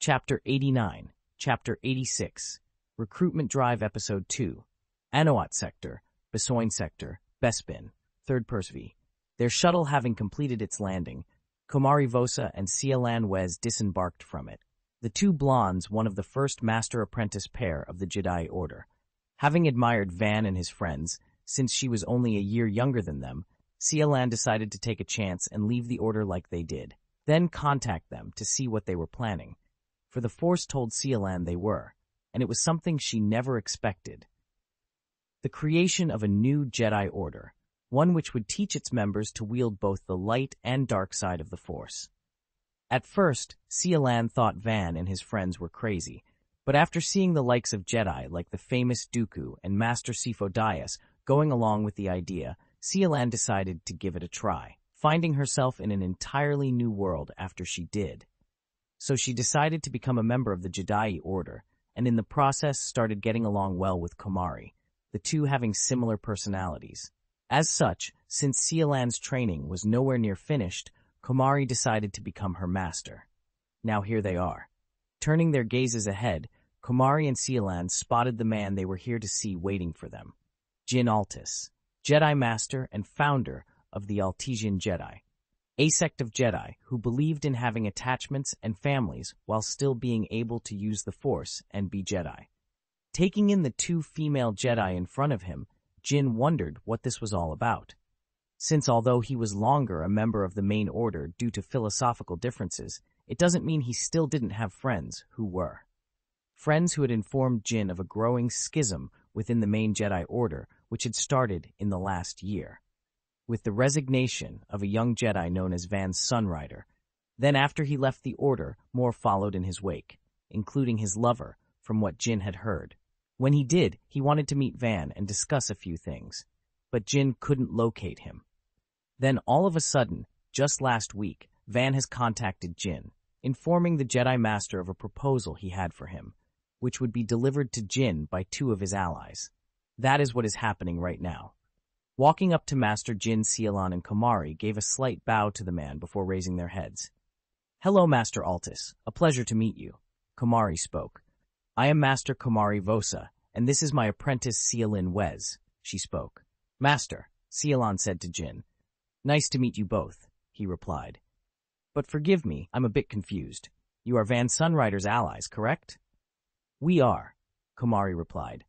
Chapter 89, Chapter 86, Recruitment Drive Episode 2, Anoat Sector, Besoin Sector, Bespin, 3rd Persv. Their shuttle having completed its landing, Komari Vosa and Cialan Wes disembarked from it, the 2 blondes, one of the first master-apprentice pair of the Jedi Order. Having admired Van and his friends, since she was only a year younger than them, Cialan decided to take a chance and leave the Order like they did, then contact them to see what they were planning. For the Force told Cialan they were, and it was something she never expected: the creation of a new Jedi Order, one which would teach its members to wield both the light and dark side of the Force. At first, Cialan thought Van and his friends were crazy, but after seeing the likes of Jedi like the famous Dooku and Master Sifo-Dyas going along with the idea, Cialan decided to give it a try, finding herself in an entirely new world after she did. So she decided to become a member of the Jedi Order, and in the process started getting along well with Komari, the 2 having similar personalities. As such, since Cialan's training was nowhere near finished, Komari decided to become her master. Now here they are. Turning their gazes ahead, Komari and Cialan spotted the man they were here to see waiting for them: Jin Altis, Jedi Master and founder of the Altesian Jedi, a sect of Jedi who believed in having attachments and families while still being able to use the Force and be Jedi. Taking in the 2 female Jedi in front of him, Jin wondered what this was all about, since although he was longer a member of the main Order due to philosophical differences, it doesn't mean he still didn't have friends who were. Friends who had informed Jin of a growing schism within the main Jedi Order, which had started in the last year, with the resignation of a young Jedi known as Van Sunrider. Then after he left the Order, more followed in his wake, including his lover, from what Jin had heard. When he did, he wanted to meet Van and discuss a few things, but Jin couldn't locate him. Then all of a sudden, just last week, Van has contacted Jin, informing the Jedi Master of a proposal he had for him, which would be delivered to Jin by 2 of his allies. That is what is happening right now. Walking up to Master Jin, Cialan and Komari gave a slight bow to the man before raising their heads. Hello, Master Altis. A pleasure to meet you. Komari spoke. I am Master Komari Vosa, and this is my apprentice Cialan Wez. She spoke. Master, Cialan said to Jin. Nice to meet you both, he replied. But forgive me, I'm a bit confused. You are Van Sunrider's allies, correct? We are, Komari replied.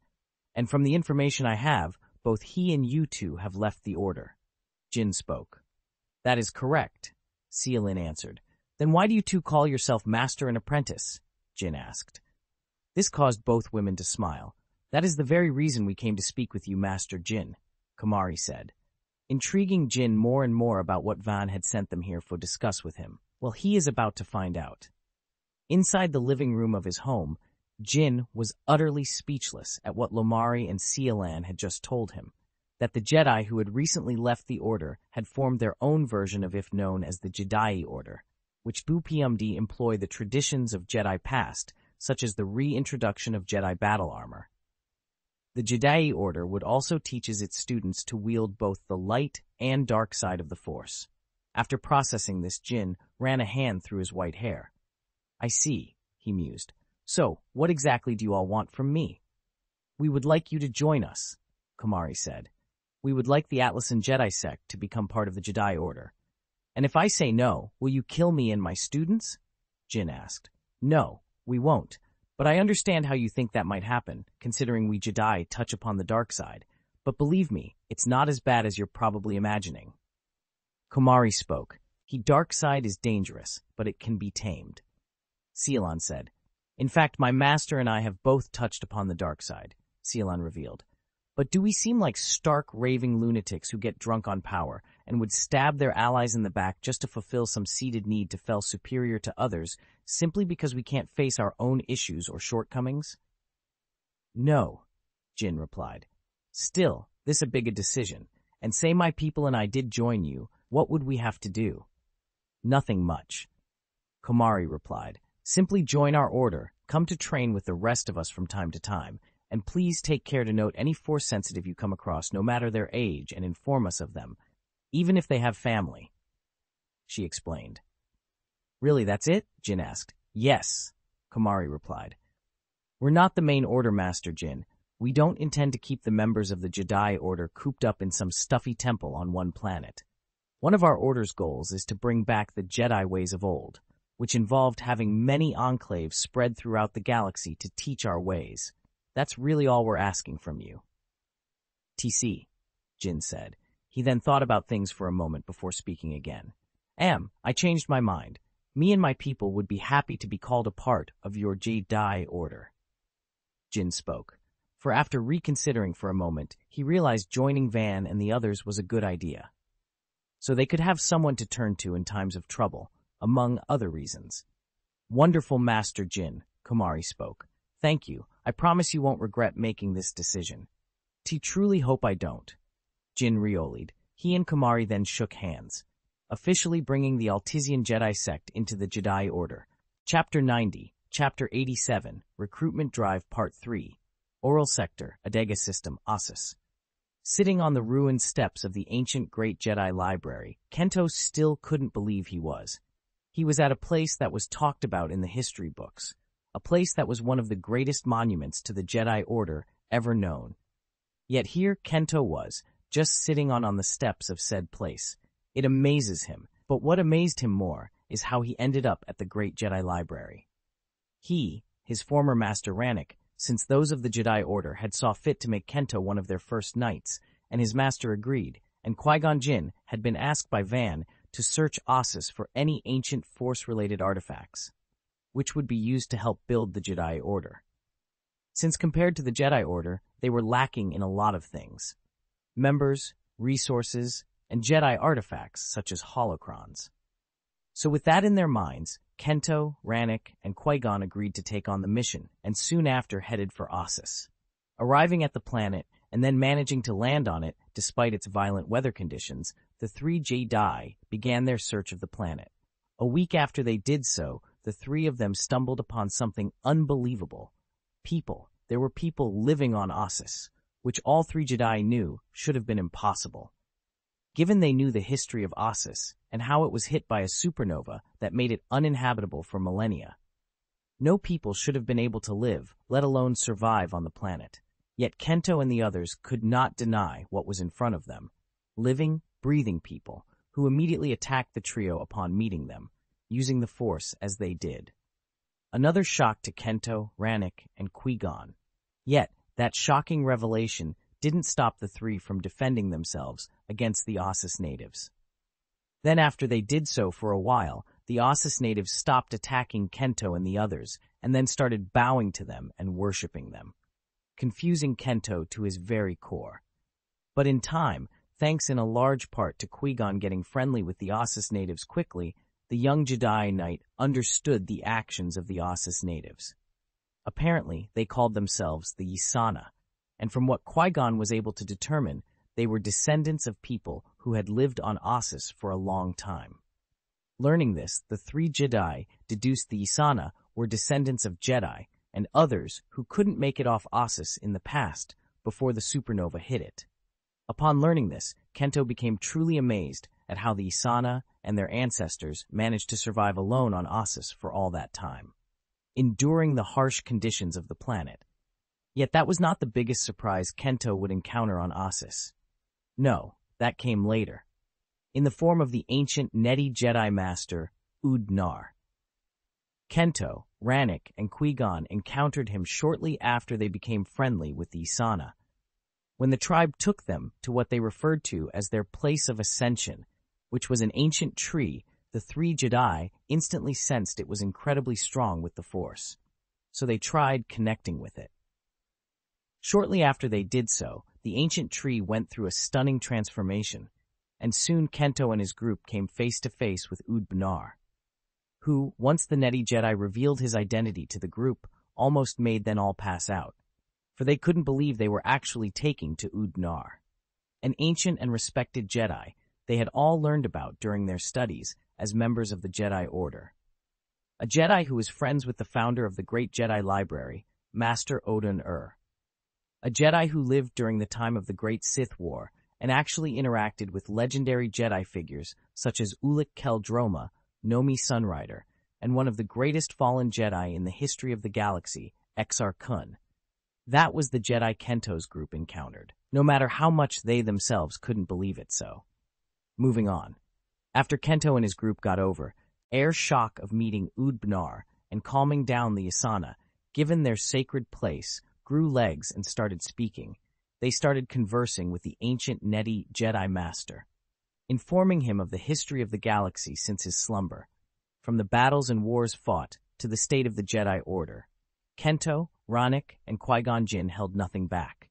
And from the information I have, both he and you two have left the Order. Jin spoke. That is correct, Cialan answered. Then why do you two call yourself Master and Apprentice? Jin asked. This caused both women to smile. That is the very reason we came to speak with you, Master Jin, Komari said, intriguing Jin more and more about what Van had sent them here for discuss with him. Well, he is about to find out. Inside the living room of his home, Jin was utterly speechless at what Lomari and Cialan had just told him, that the Jedi who had recently left the Order had formed their own version of if known as the Jedi Order, which BuPMD employ the traditions of Jedi past, such as the reintroduction of Jedi battle armor. The Jedi Order would also teaches its students to wield both the light and dark side of the Force. After processing this, Jin ran a hand through his white hair. I see, he mused. So, what exactly do you all want from me? We would like you to join us, Komari said. We would like the Atlassian Jedi sect to become part of the Jedi Order. And if I say no, will you kill me and my students? Jin asked. No, we won't. But I understand how you think that might happen, considering we Jedi touch upon the dark side. But believe me, it's not as bad as you're probably imagining. Komari spoke. The dark side is dangerous, but it can be tamed. Cialan said. In fact, my master and I have both touched upon the dark side, Cialan revealed. But do we seem like stark, raving lunatics who get drunk on power and would stab their allies in the back just to fulfill some seated need to feel superior to others simply because we can't face our own issues or shortcomings? No, Jin replied. Still, this a big a decision. And say my people and I did join you, what would we have to do? Nothing much, Komari replied. Simply join our Order, come to train with the rest of us from time to time, and please take care to note any Force-sensitive you come across, no matter their age, and inform us of them, even if they have family, she explained. Really, that's it? Jin asked. Yes, Komari replied. We're not the main Order, Master Jin. We don't intend to keep the members of the Jedi Order cooped up in some stuffy temple on one planet. One of our Order's goals is to bring back the Jedi ways of old, which involved having many enclaves spread throughout the galaxy to teach our ways. That's really all we're asking from you. TC, Jin said. He then thought about things for a moment before speaking again. I changed my mind. Me and my people would be happy to be called a part of your Jedi Order. Jin spoke, for after reconsidering for a moment, he realized joining Van and the others was a good idea. So they could have someone to turn to in times of trouble, among other reasons. Wonderful, Master Jin, Komari spoke. Thank you. I promise you won't regret making this decision. Truly hope I don't. Jin reolied. He and Komari then shook hands, officially bringing the Altisian Jedi sect into the Jedi Order. Chapter 90, Chapter 87, Recruitment Drive Part 3, Oral Sector, Adega System, Ossus. Sitting on the ruined steps of the ancient Great Jedi Library, Kento still couldn't believe he was. He was at a place that was talked about in the history books, a place that was one of the greatest monuments to the Jedi Order ever known. Yet here Kento was, just sitting on the steps of said place. It amazes him, but what amazed him more is how he ended up at the Great Jedi Library. He, his former master Rannik, since those of the Jedi Order had saw fit to make Kento one of their first knights, and his master agreed, and Qui-Gon Jinn had been asked by Van to search Ossus for any ancient Force-related artifacts, which would be used to help build the Jedi Order. Since compared to the Jedi Order, they were lacking in a lot of things. Members, resources, and Jedi artifacts such as holocrons. So with that in their minds, Kento, Rannik, and Qui-Gon agreed to take on the mission and soon after headed for Ossus. Arriving at the planet and then managing to land on it despite its violent weather conditions, the three Jedi began their search of the planet. A week after they did so, the three of them stumbled upon something unbelievable. People. There were people living on Ossus. which all three Jedi knew should have been impossible, given they knew the history of Ossus and how it was hit by a supernova that made it uninhabitable for millennia. No people should have been able to live, let alone survive on the planet. Yet Kento and the others could not deny what was in front of them, living, breathing people who immediately attacked the trio upon meeting them, using the Force as they did. Another shock to Kento, Rannik, and Qui-Gon. Yet, that shocking revelation didn't stop the three from defending themselves against the Ossus natives. Then after they did so for a while, the Ossus natives stopped attacking Kento and the others, and then started bowing to them and worshipping them, confusing Kento to his very core. But in time, thanks in a large part to Qui-Gon getting friendly with the Ossus natives quickly, the young Jedi Knight understood the actions of the Ossus natives. Apparently, they called themselves the Ysana, and from what Qui-Gon was able to determine, they were descendants of people who had lived on Ossus for a long time. Learning this, the three Jedi deduced the Ysana were descendants of Jedi and others who couldn't make it off Ossus in the past before the supernova hit it. Upon learning this, Kento became truly amazed at how the Ysana and their ancestors managed to survive alone on Ossus for all that time, enduring the harsh conditions of the planet. Yet that was not the biggest surprise Kento would encounter on Ossus. No, that came later, in the form of the ancient Neti Jedi Master, Ud-Nar. Kento, Rannik, and Qui-Gon encountered him shortly after they became friendly with the Ysana, when the tribe took them to what they referred to as their place of ascension, which was an ancient tree. The three Jedi instantly sensed it was incredibly strong with the Force, so they tried connecting with it. Shortly after they did so, the ancient tree went through a stunning transformation, and soon Kento and his group came face to face with Ud-Nar, who, once the Neti Jedi revealed his identity to the group, almost made them all pass out, for they couldn't believe they were actually taking to Ud-Nar, an ancient and respected Jedi they had all learned about during their studies as members of the Jedi Order. A Jedi who was friends with the founder of the Great Jedi Library, Master Odin-Ur. A Jedi who lived during the time of the Great Sith War and actually interacted with legendary Jedi figures such as Ulic Keldroma, Nomi Sunrider, and one of the greatest fallen Jedi in the history of the galaxy, Exar Kun. That was the Jedi Kento's group encountered, no matter how much they themselves couldn't believe it so. Moving on. After Kento and his group got over air shock of meeting Ud-Nar and calming down the Ysana, given their sacred place, grew legs and started speaking, they started conversing with the ancient Neti Jedi Master, informing him of the history of the galaxy since his slumber, from the battles and wars fought to the state of the Jedi Order. Kento, Rannik, and Qui-Gon Jinn held nothing back,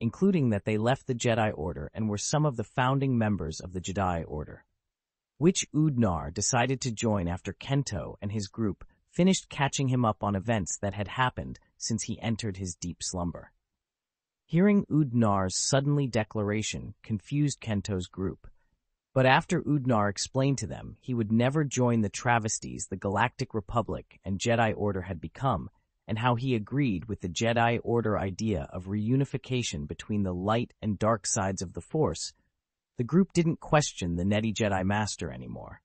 including that they left the Jedi Order and were some of the founding members of the Jedi Order, which Ud-Nar decided to join after Kento and his group finished catching him up on events that had happened since he entered his deep slumber. Hearing Ud-Nar's suddenly declaration confused Kento's group, but after Ud-Nar explained to them he would never join the travesties the Galactic Republic and Jedi Order had become, and how he agreed with the Jedi Order idea of reunification between the light and dark sides of the Force, the group didn't question the Neti Jedi Master anymore.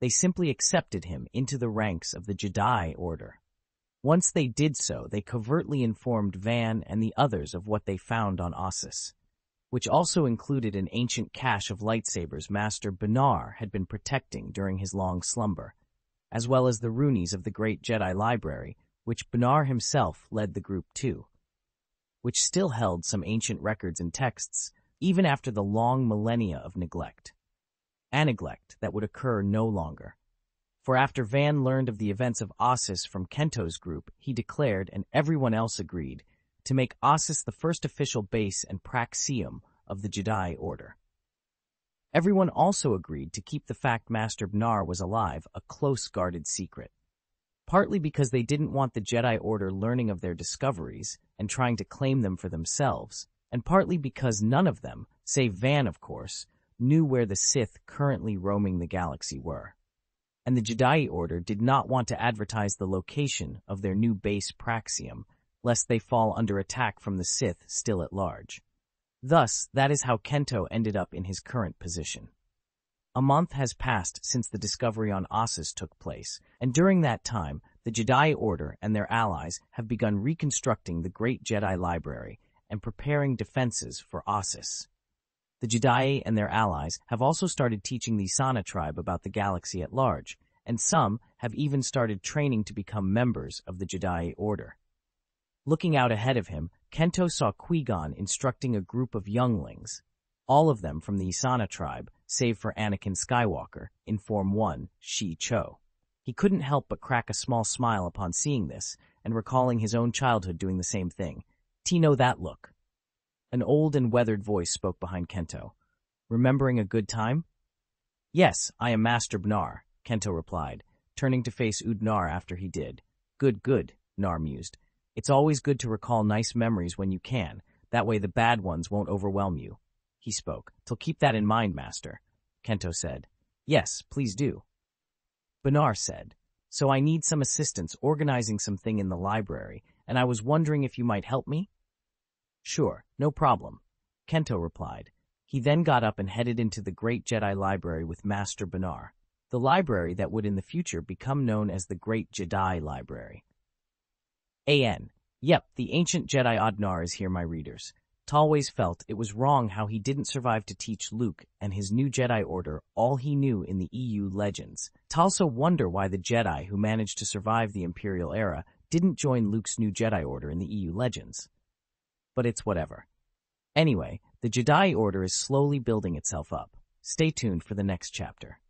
They simply accepted him into the ranks of the Jedi Order. Once they did so, they covertly informed Van and the others of what they found on Ossus, which also included an ancient cache of lightsabers Master Benar had been protecting during his long slumber, as well as the runies of the Great Jedi Library, which Benar himself led the group to, which still held some ancient records and texts, even after the long millennia of neglect. A neglect that would occur no longer. For after Van learned of the events of Ossus from Kento's group, he declared, and everyone else agreed, to make Ossus the first official base and praxium of the Jedi Order. Everyone also agreed to keep the fact Master Benar was alive a close-guarded secret, partly because they didn't want the Jedi Order learning of their discoveries and trying to claim them for themselves, and partly because none of them, save Van of course, knew where the Sith currently roaming the galaxy were, and the Jedi Order did not want to advertise the location of their new base praxium, lest they fall under attack from the Sith still at large. Thus, that is how Kento ended up in his current position. A month has passed since the discovery on Ossus took place, and during that time, the Jedi Order and their allies have begun reconstructing the Great Jedi Library and preparing defenses for Ossus. The Jedi and their allies have also started teaching the Sana tribe about the galaxy at large, and some have even started training to become members of the Jedi Order. Looking out ahead of him, Kento saw Qui-Gon instructing a group of younglings, all of them from the Sana tribe, save for Anakin Skywalker, in Form 1, Shi-Cho. He couldn't help but crack a small smile upon seeing this, and recalling his own childhood doing the same thing. "Tino, that look." An old and weathered voice spoke behind Kento. "Remembering a good time?" "Yes, I am Master Bnar," Kento replied, turning to face Udnar after he did. "Good, good," Bnar mused. "It's always good to recall nice memories when you can. That way the bad ones won't overwhelm you." He spoke. "Till keep that in mind, Master," Kento said. "Yes, please do." Bnar said, "So I need some assistance organizing something in the library, and I was wondering if you might help me?" "Sure, no problem," Kento replied. He then got up and headed into the Great Jedi Library with Master Bnar, the library that would in the future become known as the Great Jedi Library. A.N. Yep, the ancient Jedi Odnar is here, my readers. Talways felt it was wrong how he didn't survive to teach Luke and his new Jedi Order all he knew in the EU legends. Talso wonder why the Jedi who managed to survive the Imperial era didn't join Luke's new Jedi Order in the EU legends. But it's whatever. Anyway, the Jedi Order is slowly building itself up. Stay tuned for the next chapter.